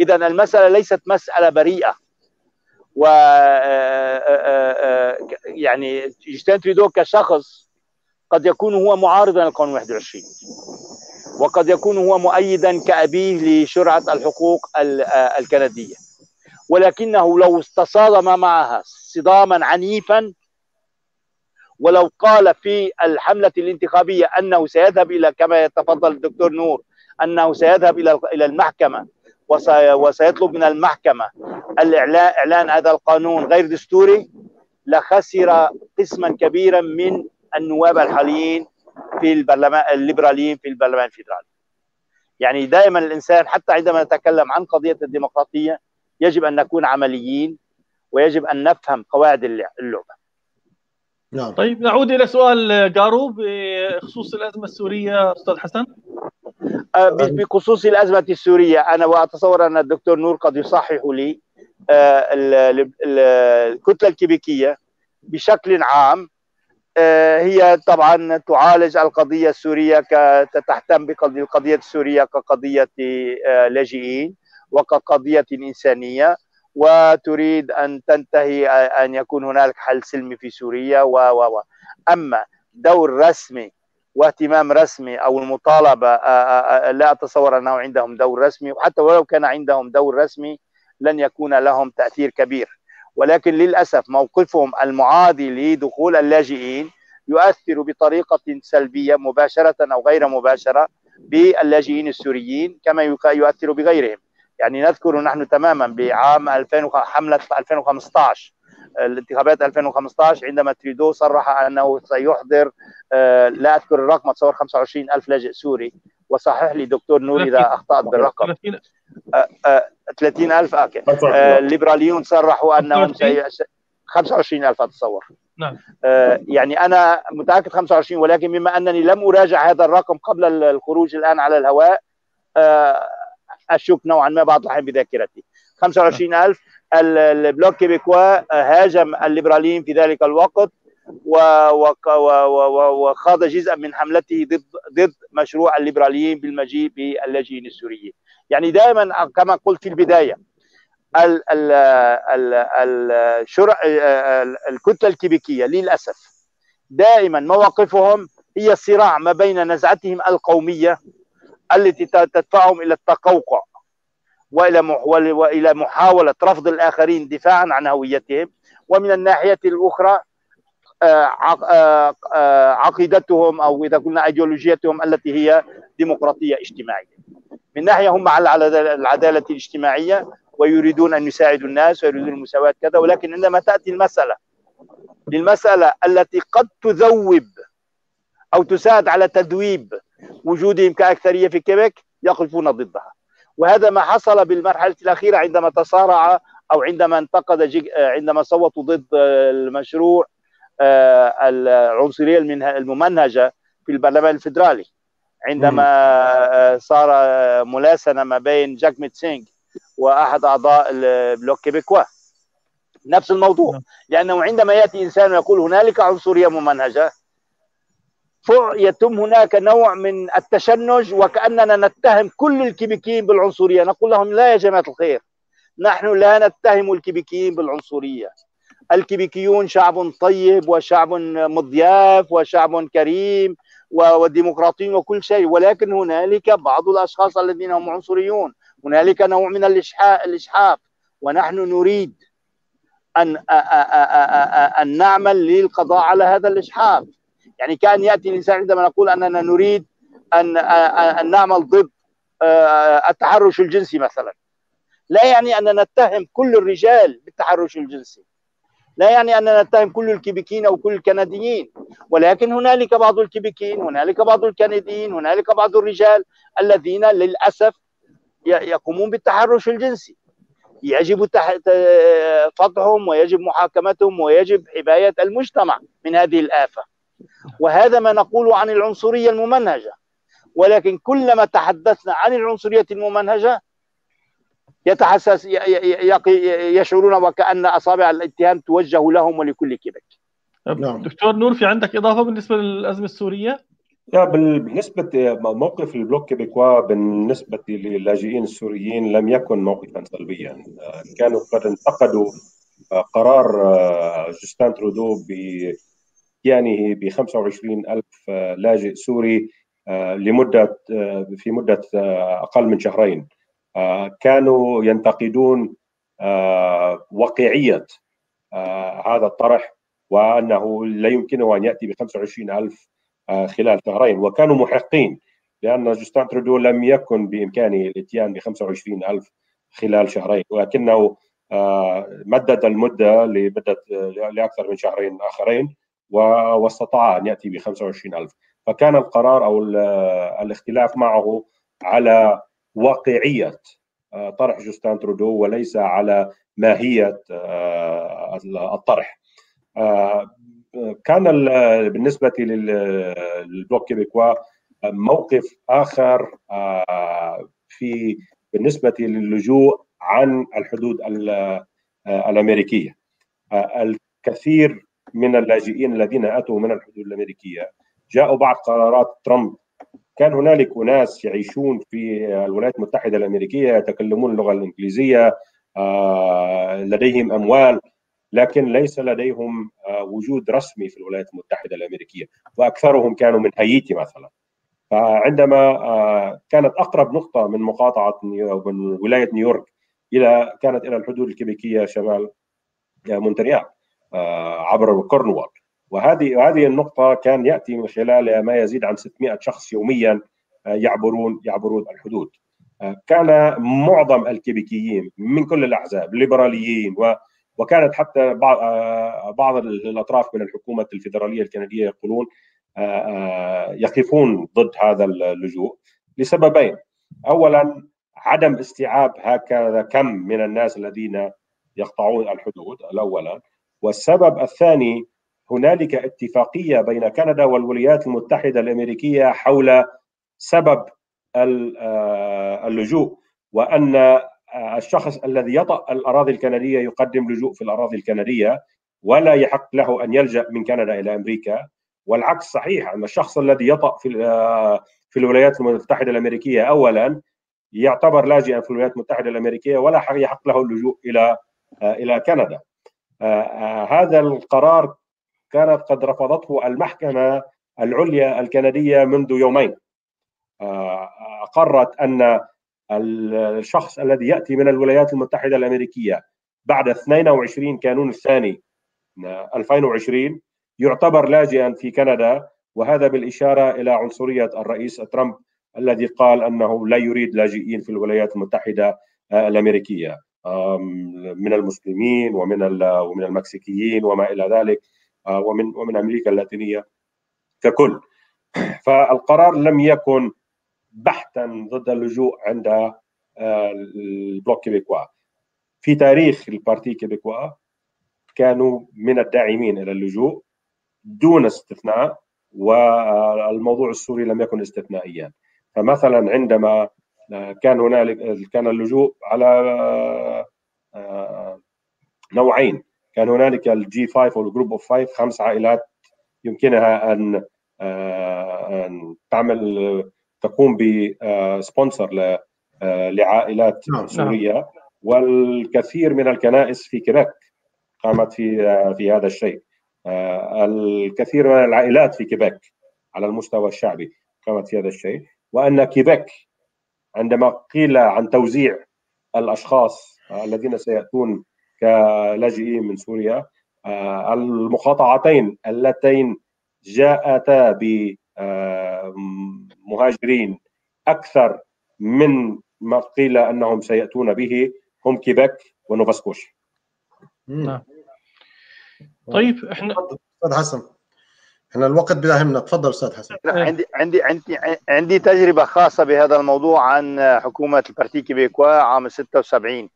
إذا المسألة ليست مسألة بريئة، و يعني جاستن ترودو كشخص قد يكون هو معارضا للقانون واحد وعشرين، وقد يكون هو مؤيدا كأبيه لشرعة الحقوق الكندية، ولكنه لو تصادم معها صداما عنيفا، ولو قال في الحملة الانتخابية أنه سيذهب إلى كما يتفضل الدكتور نور أنه سيذهب إلى إلى المحكمة وسيطلب من المحكمة إعلان هذا القانون غير دستوري، لخسر قسما كبيرا من النواب الحاليين في البرلمان الليبراليين في البرلمان الفيدرالي. يعني دائما الإنسان حتى عندما نتكلم عن قضية الديمقراطية يجب أن نكون عمليين، ويجب أن نفهم قواعد اللعبة. نعم. طيب نعود إلى سؤال جارو بخصوص الأزمة السورية أستاذ حسن. بخصوص الأزمة السورية أنا وأتصور أن الدكتور نور قد يصحح لي، الكتلة الكيبيكية بشكل عام هي طبعا تعالج القضية السورية، تهتم بالقضية السورية كقضية لاجئين وكقضية إنسانية، وتريد أن تنتهي أن يكون هناك حل سلمي في سوريا و و أما دور رسمي واهتمام رسمي أو المطالبة، لا أتصور أنه عندهم دور رسمي، وحتى ولو كان عندهم دور رسمي لن يكون لهم تأثير كبير. ولكن للأسف موقفهم المعادي لدخول اللاجئين يؤثر بطريقة سلبية مباشرة أو غير مباشرة باللاجئين السوريين كما يؤثر بغيرهم. يعني نذكر نحن تماما بعام ألفين حملة ألفين وخمسة عشر، الانتخابات ألفين وخمسة عشر، عندما ترودو صرح أنه سيحضر لا أذكر الرقم، تصور خمسة وعشرين ألف لاجئ سوري، وصحح لي دكتور نور إذا أخطأت بالرقم، ثلاثين ألف. أوكي، الليبراليون صرحوا أنهم خمسة وعشرين ألف أتصور. نعم. آه يعني أنا متأكد خمسة وعشرين، ولكن بما أنني لم أراجع هذا الرقم قبل الخروج الآن على الهواء آه أشك نوعا ما بعض الأحيان بذاكرتي. خمسة وعشرين ألف. البلوك كيبيكوا هاجم الليبراليين في ذلك الوقت وخاض جزءا من حملته ضد ضد مشروع الليبراليين بالمجيء باللاجئين السوريين. يعني دائما كما قلت في البداية، ال ال ال ال ال الكتلة الكيبيكية للأسف دائما مواقفهم هي صراع ما بين نزعتهم القومية التي تدفعهم إلى التقوقع وإلى وإلى محاولة رفض الآخرين دفاعا عن هويتهم، ومن الناحية الأخرى عقيدتهم أو إذا قلنا أيديولوجيتهم التي هي ديمقراطية اجتماعية. من ناحية هم على العدالة الاجتماعية ويريدون أن يساعدوا الناس ويريدون المساواة كذا، ولكن عندما تأتي المسألة للمسألة التي قد تذوب أو تساعد على تذويب وجودهم كأكثرية في كيبيك يقفون ضدها. وهذا ما حصل بالمرحلة الأخيرة عندما تصارع أو عندما انتقد عندما صوتوا ضد المشروع العنصرية الممنهجة في البرلمان الفيدرالي، عندما صار ملاسنة ما بين جاغميت سينغ وأحد أعضاء البلوك كيبيكوا. نفس الموضوع، لأنه عندما يأتي إنسان ويقول هنالك عنصرية ممنهجة يتم هناك نوع من التشنج، وكأننا نتهم كل الكيبيكيين بالعنصرية. نقول لهم لا يا جماعة الخير، نحن لا نتهم الكيبيكيين بالعنصرية. الكيبيكيون شعب طيب وشعب مضياف وشعب كريم وديمقراطي وكل شيء، ولكن هنالك بعض الأشخاص الذين هم عنصريون، هنالك نوع من الإشحاف، ونحن نريد أن, أن نعمل للقضاء على هذا الإشحاف. يعني كان يأتي الإنسان عندما نقول أننا نريد أن, أن نعمل ضد التحرش الجنسي مثلا، لا يعني أننا نتهم كل الرجال بالتحرش الجنسي، لا يعني أننا نتهم كل الكيبيكيين أو كل الكنديين، ولكن هنالك بعض الكيبيكيين، هنالك بعض الكنديين، هنالك بعض الرجال الذين للأسف يقومون بالتحرش الجنسي. يجب فضحهم ويجب محاكمتهم ويجب حماية المجتمع من هذه الآفة. وهذا ما نقول عن العنصرية الممنهجة، ولكن كلما تحدثنا عن العنصرية الممنهجة يتحسس يشعرون وكأن أصابع الاتهام توجه لهم ولكل كيبيك. دكتور نور، في عندك إضافة بالنسبة للأزمة السورية؟ بالنسبة موقف البلوك كيبيكوا بالنسبة للاجئين السوريين لم يكن موقفا سلبيا، كانوا قد انتقدوا قرار جاستن ترودو بإتيانه ب خمسة وعشرين ألف لاجئ سوري لمدة في مدة أقل من شهرين. كانوا ينتقدون واقعية هذا الطرح وأنه لا يمكنه أن يأتي ب خمسة وعشرين ألف خلال شهرين، وكانوا محقين لأن جاستن ترودو لم يكن بإمكانه الإتيان ب خمسة وعشرين ألف خلال شهرين، ولكنه مدد المدة لمدة لأكثر من شهرين آخرين واستطاع أن يأتي ب خمسة وعشرين ألف. فكان القرار أو الاختلاف معه على واقعية طرح جاستن ترودو وليس على ماهية الطرح. كان بالنسبة للبلوك كيبيكوا موقف آخر في بالنسبة للجوء عن الحدود الأمريكية. الكثير من اللاجئين الذين أتوا من الحدود الأمريكية جاءوا بعد قرارات ترامب. كان هنالك ناس يعيشون في الولايات المتحدة الأمريكية يتكلمون اللغة الإنجليزية، لديهم أموال، لكن ليس لديهم وجود رسمي في الولايات المتحدة الأمريكية، وأكثرهم كانوا من هايتي مثلا. فعندما كانت أقرب نقطة من مقاطعة من ولاية نيويورك إلى كانت إلى الحدود الكيبيكية شمال مونتريال عبر كورنوال، وهذه هذه النقطة كان يأتي من خلال ما يزيد عن ستمئة شخص يوميا يعبرون يعبرون الحدود. كان معظم الكيبيكيين من كل الأحزاب ليبراليين، وكانت حتى بعض الأطراف من الحكومة الفيدرالية الكندية يقولون يقفون ضد هذا اللجوء لسببين: أولا عدم استيعاب هكذا كم من الناس الذين يقطعون الحدود الأولا، والسبب الثاني هنالك اتفاقية بين كندا والولايات المتحدة الأمريكية حول سبب اللجوء، وأن الشخص الذي يطأ الأراضي الكندية يقدم لجوء في الأراضي الكندية ولا يحق له أن يلجأ من كندا إلى أمريكا، والعكس صحيح أن الشخص الذي يطأ في في الولايات المتحدة الأمريكية أولا يعتبر لاجئا في الولايات المتحدة الأمريكية ولا يحق له اللجوء إلى إلى كندا. هذا القرار كانت قد رفضته المحكمة العليا الكندية منذ يومين، أقرت أن الشخص الذي يأتي من الولايات المتحدة الأمريكية بعد اثنين وعشرين كانون الثاني ألفين وعشرين يعتبر لاجئا في كندا، وهذا بالإشارة إلى عنصرية الرئيس ترامب الذي قال أنه لا يريد لاجئين في الولايات المتحدة الأمريكية من المسلمين ومن ومن المكسيكيين وما إلى ذلك، ومن ومن أمريكا اللاتينية ككل. فالقرار لم يكن بحثا ضد اللجوء عند البلوك كيبيكوا. في تاريخ البارتي كيبيكوا كانوا من الداعمين إلى اللجوء دون استثناء، والموضوع السوري لم يكن استثنائيا. فمثلا عندما كان هنالك كان اللجوء على نوعين، كان هنالك الجي خمسة او الجروب اوف خمسة، خمس عائلات يمكنها ان ان تعمل تقوم بسبونسر لعائلات سوريه، والكثير من الكنائس في كيبيك قامت في في هذا الشيء، الكثير من العائلات في كيبيك على المستوى الشعبي قامت في هذا الشيء. وان كيبيك عندما قيل عن توزيع الاشخاص الذين سياتون كلاجئين من سوريا، المقاطعتين اللتين جاءتا بمهاجرين أكثر من ما قيل أنهم سيأتون به هم كيبيك ونوفا سكوشيا. طيب احنا استاذ حسن احنا الوقت بيهمنا، تفضل استاذ حسن. عندي عندي عندي عندي تجربة خاصة بهذا الموضوع عن حكومة البارتي كيبيكوا عام ستة وسبعين،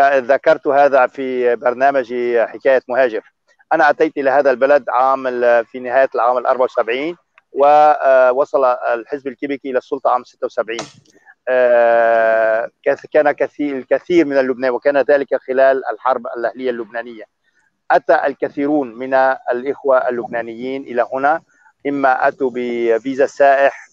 ذكرت هذا في برنامجي حكاية مهاجر. أنا أتيت إلى هذا البلد عام في نهاية العام الأربعة وسبعين، ووصل الحزب الكيبيكي إلى السلطة عام ستة وسبعين. كان كثير الكثير من اللبنان، وكان ذلك خلال الحرب الأهلية اللبنانية. أتى الكثيرون من الإخوة اللبنانيين إلى هنا، إما أتوا بفيزا سائح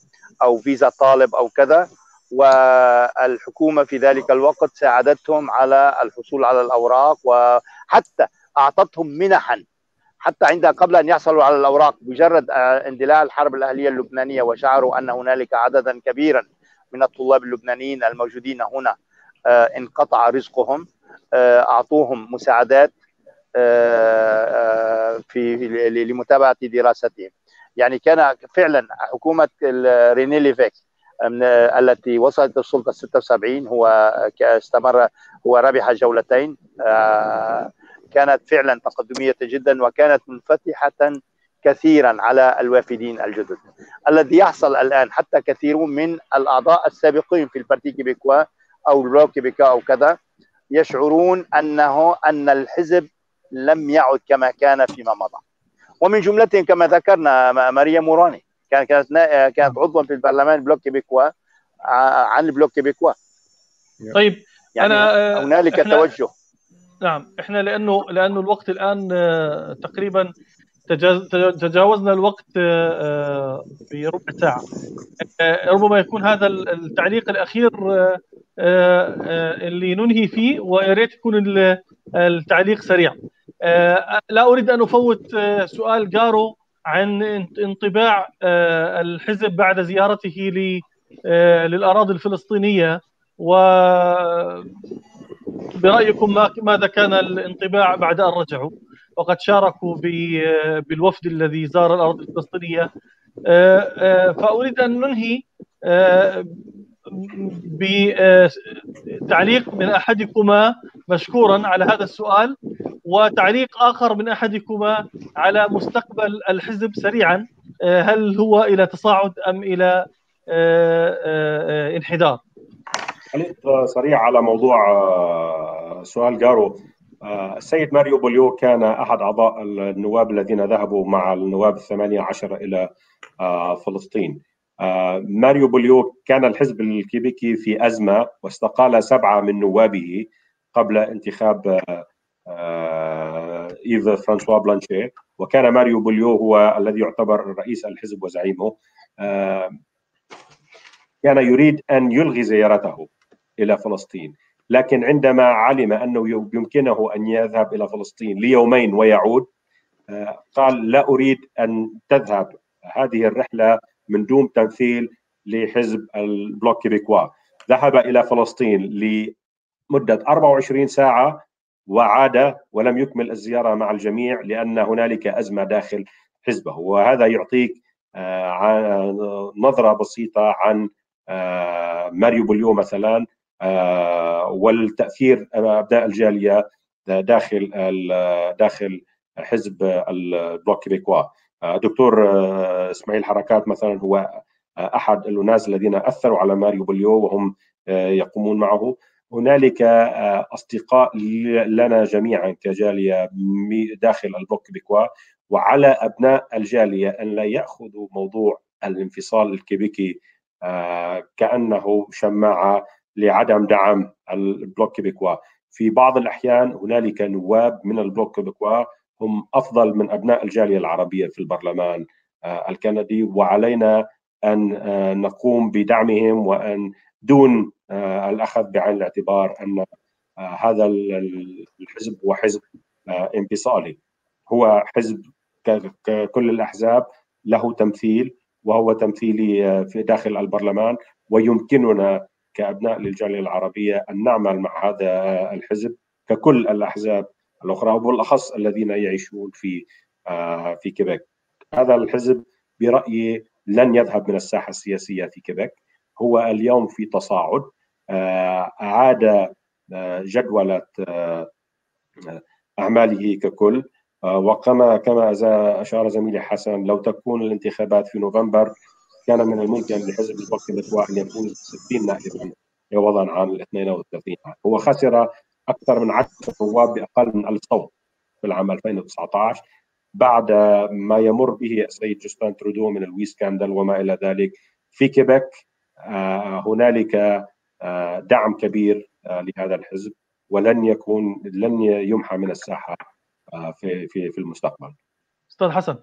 أو فيزا طالب أو كذا، والحكومة في ذلك الوقت ساعدتهم على الحصول على الأوراق، وحتى أعطتهم منحا حتى عند قبل أن يحصلوا على الأوراق. بمجرد اندلاع الحرب الأهلية اللبنانية وشعروا أن هنالك عددا كبيرا من الطلاب اللبنانيين الموجودين هنا انقطع رزقهم، أعطوهم مساعدات في لمتابعة دراستهم. يعني كان فعلا حكومة رينيه ليفيك التي وصلت السلطة ستة وسبعين، هو استمر هو ربح جولتين، كانت فعلا تقدمية جدا، وكانت منفتحة كثيرا على الوافدين الجدد. الذي يحصل الآن حتى كثيرون من الأعضاء السابقين في البارتي كيبيكوا أو البلوك كيبيكوا أو كذا يشعرون أنه أن الحزب لم يعد كما كان فيما مضى. ومن جملتهم كما ذكرنا ماريا موراني، كانت كانت كانت عضوا في البرلمان البلوك كيبيكوا عن البلوك كيبيكوا. طيب يعني أنا هنالك توجه. نعم احنا لانه لانه الوقت الان تقريبا تجاوزنا الوقت بربع ساعه، ربما يكون هذا التعليق الاخير اللي ننهي فيه، ويا ريت يكون التعليق سريع. لا أريد أن أفوت سؤال جارو عن انطباع الحزب بعد زيارته للأراضي الفلسطينية، وبرأيكم ماذا كان الانطباع بعد أن رجعوا وقد شاركوا بالوفد الذي زار الأراضي الفلسطينية؟ فأريد أن ننهي بتعليق من أحدكما مشكورا على هذا السؤال، وتعليق آخر من أحدكما على مستقبل الحزب سريعا، هل هو إلى تصاعد أم إلى انحدار؟ تعليق سريع على موضوع سؤال جارو. السيد ماريو بوليو كان أحد أعضاء النواب الذين ذهبوا مع النواب الثمانية عشر إلى فلسطين. ماريو بوليو كان الحزب الكيبيكي في أزمة واستقال سبعة من نوابه قبل انتخاب إيف فرانسوا بلانشيه، وكان ماريو بوليو هو الذي يعتبر رئيس الحزب وزعيمه. كان يريد أن يلغي زيارته إلى فلسطين، لكن عندما علم أنه يمكنه أن يذهب إلى فلسطين ليومين ويعود قال لا أريد أن تذهب هذه الرحلة من دون تمثيل لحزب البلوك كيبيكوا. ذهب إلى فلسطين لمدة أربعة وعشرين ساعة وعاد ولم يكمل الزيارة مع الجميع لأن هنالك أزمة داخل حزبه، وهذا يعطيك نظرة بسيطة عن ماريو بوليو مثلا والتأثير أبناء الجالية داخل داخل حزب البلوك كيبيكوا. دكتور اسماعيل حركات مثلا هو أحد الأناس الذين أثروا على ماريو بوليو وهم يقومون معه. هنالك أصدقاء لنا جميعا كجالية داخل البلوك كيبيكوا، وعلى أبناء الجالية أن لا يأخذوا موضوع الانفصال الكيبيكي كأنه شماعة لعدم دعم البلوك كيبيكوا. في بعض الأحيان هنالك نواب من البلوك كيبيكوا هم أفضل من أبناء الجالية العربية في البرلمان الكندي، وعلينا أن نقوم بدعمهم وأن دون الأخذ بعين الاعتبار أن هذا الحزب هو حزب انفصالي. هو حزب ككل الأحزاب له تمثيل، وهو تمثيلي في داخل البرلمان، ويمكننا كأبناء للجالية العربية أن نعمل مع هذا الحزب ككل الأحزاب الأخرى وبالأخص الذين يعيشون في في كيبيك. هذا الحزب برأيي لن يذهب من الساحة السياسية في كيبيك، هو اليوم في تصاعد. أعاد جدولة أعماله ككل، وكما كما أشار زميلي حسن لو تكون الانتخابات في نوفمبر كان من الممكن لحزب البلوك كيبيكوا أن يفوز ستين نائبا عوضا عن ال اثنين وثلاثين. هو خسر أكثر من عشرة نواب بأقل من ألف صوت في العام ألفين وتسعة عشر بعد ما يمر به السيد جاستن ترودو من الوي سكاندال وما إلى ذلك. في كيبيك هنالك دعم كبير لهذا الحزب ولن يكون لن يمحى من الساحة في في في المستقبل. أستاذ حسن.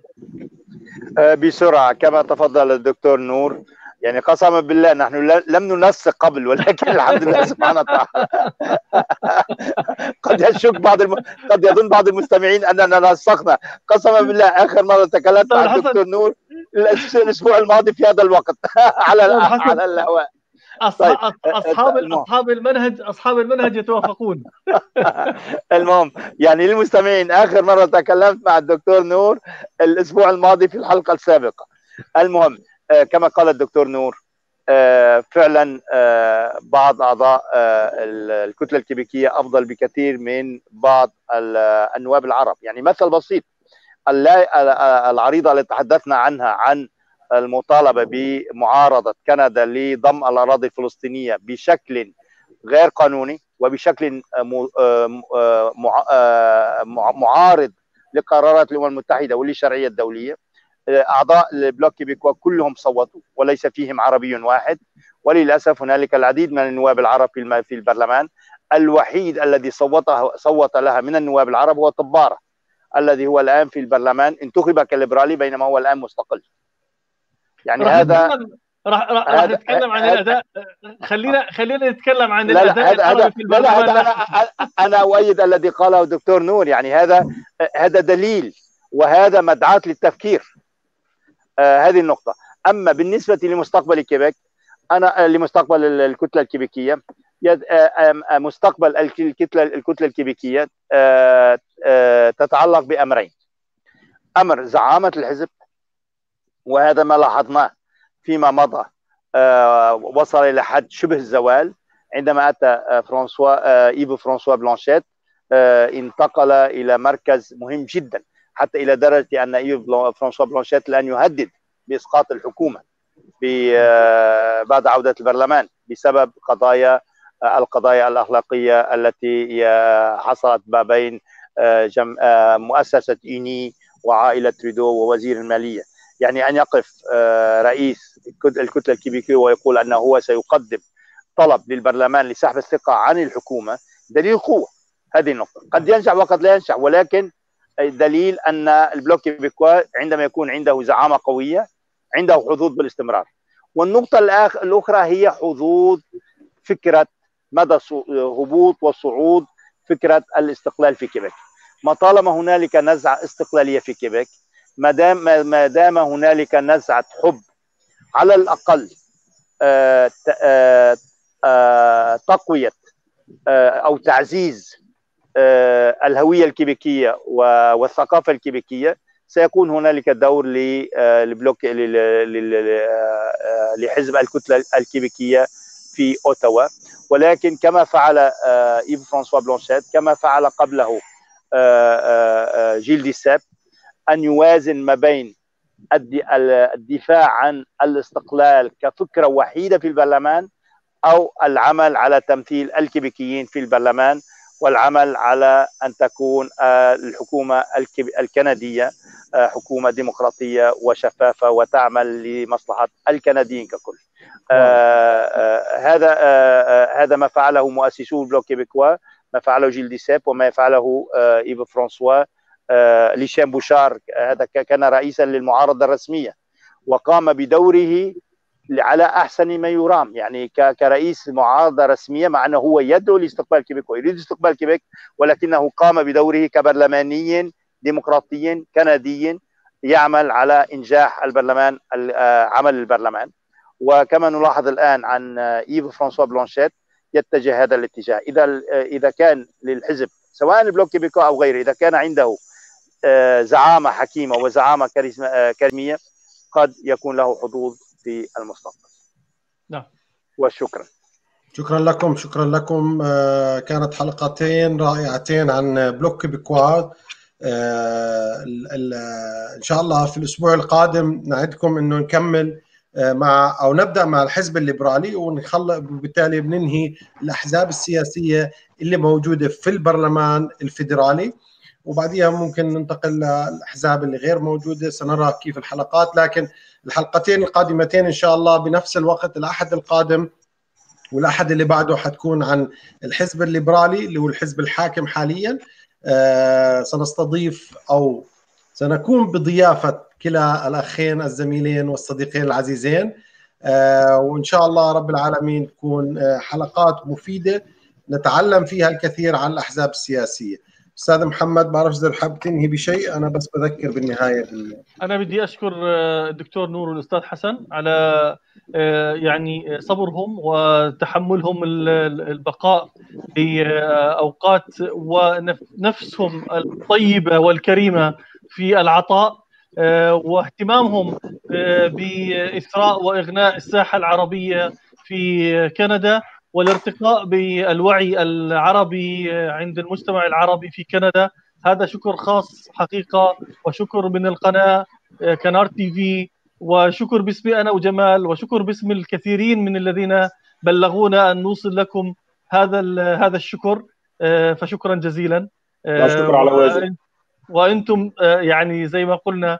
بسرعة كما تفضل الدكتور نور، يعني قسما بالله نحن لم ننسق قبل، ولكن الحمد لله سبحانه وتعالى قد يشك بعض الم... قد يظن بعض المستمعين اننا نسقنا. قسما بالله اخر مره تكلمت مع الدكتور نور الاسبوع الماضي في هذا الوقت على ال... على الهواء. طيب. اصحاب اصحاب المنهج اصحاب المنهج يتوافقون. المهم يعني للمستمعين اخر مره تكلمت مع الدكتور نور الاسبوع الماضي في الحلقه السابقه. المهم كما قال الدكتور نور فعلا بعض أعضاء الكتلة الكيبيكية أفضل بكثير من بعض النواب العرب. يعني مثل بسيط، العريضة اللي تحدثنا عنها عن المطالبة بمعارضة كندا لضم الأراضي الفلسطينية بشكل غير قانوني وبشكل معارض لقرارات الأمم المتحدة وللشرعية الدولية، أعضاء البلوك كيبيكوا كلهم صوتوا وليس فيهم عربي واحد، وللأسف هنالك العديد من النواب العرب في البرلمان. الوحيد الذي صوته صوت لها من النواب العرب هو طبارة الذي هو الآن في البرلمان انتخب كليبرالي بينما هو الآن مستقل. يعني هذا راح راح نتكلم عن الاداء. خلينا خلينا نتكلم عن لا الاداء. لا هذا في لا لا انا اؤيد الذي قاله الدكتور نور. يعني هذا هذا دليل وهذا مدعاة للتفكير. آه هذه النقطة. اما بالنسبة لمستقبل الكيبك، انا لمستقبل الكتلة الكيبيكية، مستقبل الكتلة الكتلة الكيبيكية آه آه تتعلق بأمرين. امر زعامة الحزب، وهذا ما لاحظناه فيما مضى، آه وصل إلى حد شبه الزوال عندما أتى آه فرانسوا آه إيف فرانسوا بلانشيه، آه انتقل إلى مركز مهم جدا، حتى إلى درجة أن إيف فرانسوا بلانشيه الآن يهدد بإسقاط الحكومة آه بعد عودة البرلمان بسبب قضايا آه القضايا الأخلاقية التي حصلت ما بين آه آه مؤسسة إيني وعائلة ترودو ووزير المالية. يعني أن يقف رئيس الكتلة الكيبيكية ويقول أنه هو سيقدم طلب للبرلمان لسحب الثقة عن الحكومة دليل قوة. هذه النقطة قد ينجح وقد لا ينجح، ولكن دليل أن البلوك الكيبيكوا عندما يكون عنده زعامة قوية عنده حظوظ بالاستمرار. والنقطة الأخرى هي حظوظ فكرة مدى هبوط وصعود فكرة الاستقلال في كيبيك. ما طالما هنالك نزعة استقلالية في كيبيك، ما دام ما دام هنالك نزعة حب على الأقل آآ آآ آآ تقوية آآ أو تعزيز الهوية الكيبيكية والثقافة الكيبيكية، سيكون هنالك دور للبلوك لحزب الكتلة الكيبيكية في أوتاوا. ولكن كما فعل إيف فرانسوا بلانشيه، كما فعل قبله آآ آآ جيل دوسيب، أن يوازن ما بين الدفاع عن الاستقلال كفكرة وحيدة في البرلمان أو العمل على تمثيل الكيبيكيين في البرلمان والعمل على أن تكون الحكومة الكندية حكومة ديمقراطية وشفافة وتعمل لمصلحة الكنديين ككل. هذا هذا ما فعله مؤسسو البلوك كيبيكوا، ما فعله جيل دوسيب وما فعله إيف فرانسوا. آه ليشان بوشار هذا آه كان رئيسا للمعارضة الرسمية وقام بدوره على أحسن ما يرام، يعني كرئيس معارضة رسمية، مع أنه هو يدعو لاستقبال كيبيك ويريد استقبال كيبيك، ولكنه قام بدوره كبرلماني ديمقراطي كندي يعمل على إنجاح البرلمان آه عمل البرلمان. وكما نلاحظ الآن عن آه إيف فرانسوا بلانشيه يتجه هذا الاتجاه. إذا آه إذا كان للحزب سواء البلوك كيبيكوا أو غيره، إذا كان عنده زعامة حكيمة وزعامة كاريزمية قد يكون له حظوظ في المستقبل. نعم. وشكرا. شكرا لكم، شكرا لكم. كانت حلقتين رائعتين عن بلوك كيبيكوا. إن شاء الله في الأسبوع القادم نعدكم إنه نكمل مع أو نبدأ مع الحزب الليبرالي، ونخلق وبالتالي بننهي الأحزاب السياسية اللي موجودة في البرلمان الفيدرالي، وبعديها ممكن ننتقل للأحزاب اللي غير موجودة. سنرى كيف الحلقات، لكن الحلقتين القادمتين إن شاء الله بنفس الوقت، الأحد القادم والأحد اللي بعده، حتكون عن الحزب الليبرالي اللي هو الحزب الحاكم حاليا. آه سنستضيف أو سنكون بضيافة كلا الأخين الزميلين والصديقين العزيزين، آه وإن شاء الله رب العالمين تكون آه حلقات مفيدة نتعلم فيها الكثير عن الأحزاب السياسية. أستاذ محمد، بعرف إذا حاب تنهي بشيء، أنا بس بذكر بالنهاية بالنهاية. أنا بدي أشكر الدكتور نور والأستاذ حسن على يعني صبرهم وتحملهم البقاء بأوقات ونفسهم الطيبة والكريمة في العطاء، واهتمامهم بإثراء وإغناء الساحة العربية في كندا، والارتقاء بالوعي العربي عند المجتمع العربي في كندا. هذا شكر خاص حقيقة، وشكر من القناة كنار تي في، وشكر باسمي أنا وجمال، وشكر باسم الكثيرين من الذين بلغونا أن نوصل لكم هذا هذا الشكر، فشكرا جزيلا. لا شكر على وزن. وأنتم يعني زي ما قلنا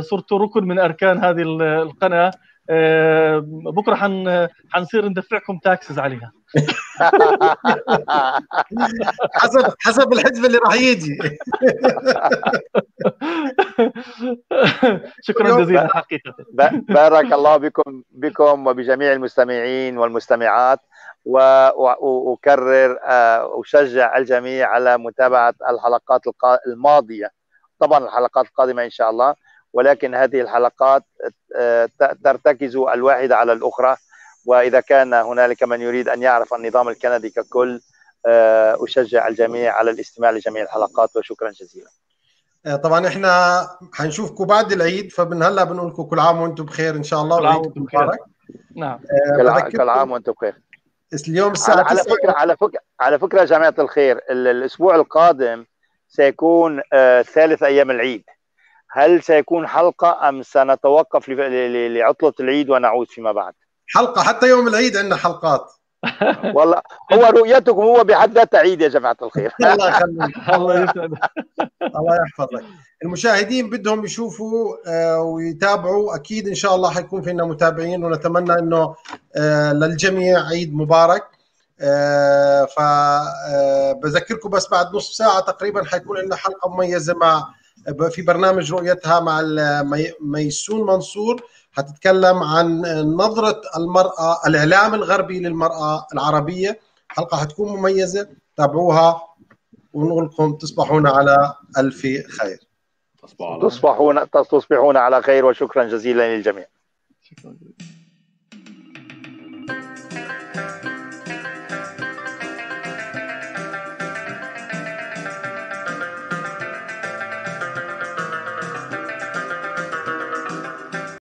صرتوا ركن من أركان هذه القناة. أه بكره حن حنصير ندفعكم تاكسز عليها حسب حسب الحزب اللي راح يجي شكرا جزيلا حقيقة. بارك الله بكم بكم وبجميع المستمعين والمستمعات، وأكرر وأشجع الجميع على متابعة الحلقات الماضية، طبعا الحلقات القادمة إن شاء الله، ولكن هذه الحلقات ترتكز الواحدة على الأخرى، وإذا كان هنالك من يريد أن يعرف النظام الكندي ككل أشجع الجميع على الاستماع لجميع الحلقات، وشكرا جزيلا. طبعا احنا حنشوفكم بعد العيد، فمن هلا بنقول لكم كل عام وانتم بخير ان شاء الله، وعيدكم مبارك. نعم آه كل عام وانتم بخير. اليوم الساعه على, على فكره على فكره على فكره جماعه الخير، الاسبوع القادم سيكون آه ثالث ايام العيد، هل سيكون حلقه ام سنتوقف لعطله العيد ونعود فيما بعد؟ حلقه حتى يوم العيد عندنا حلقات. والله هو رؤيتكم هو بحد ذاته عيد يا جماعه الخير. الله يخليك، الله يسعدك، الله يحفظك. المشاهدين بدهم يشوفوا ويتابعوا، اكيد ان شاء الله حيكون فينا متابعين، ونتمنى انه للجميع عيد مبارك. فبذكركم بس بعد نصف ساعه تقريبا حيكون عندنا حلقه مميزه مع في برنامج رؤيتها مع ميسون منصور، هتتكلم عن نظرة المرأة، الإعلام الغربي للمرأة العربية. حلقة هتكون مميزة، تابعوها، ونقول لكم تصبحون على ألف خير. تصبحون تصبحون على خير، وشكرا جزيلا للجميع. شكرا.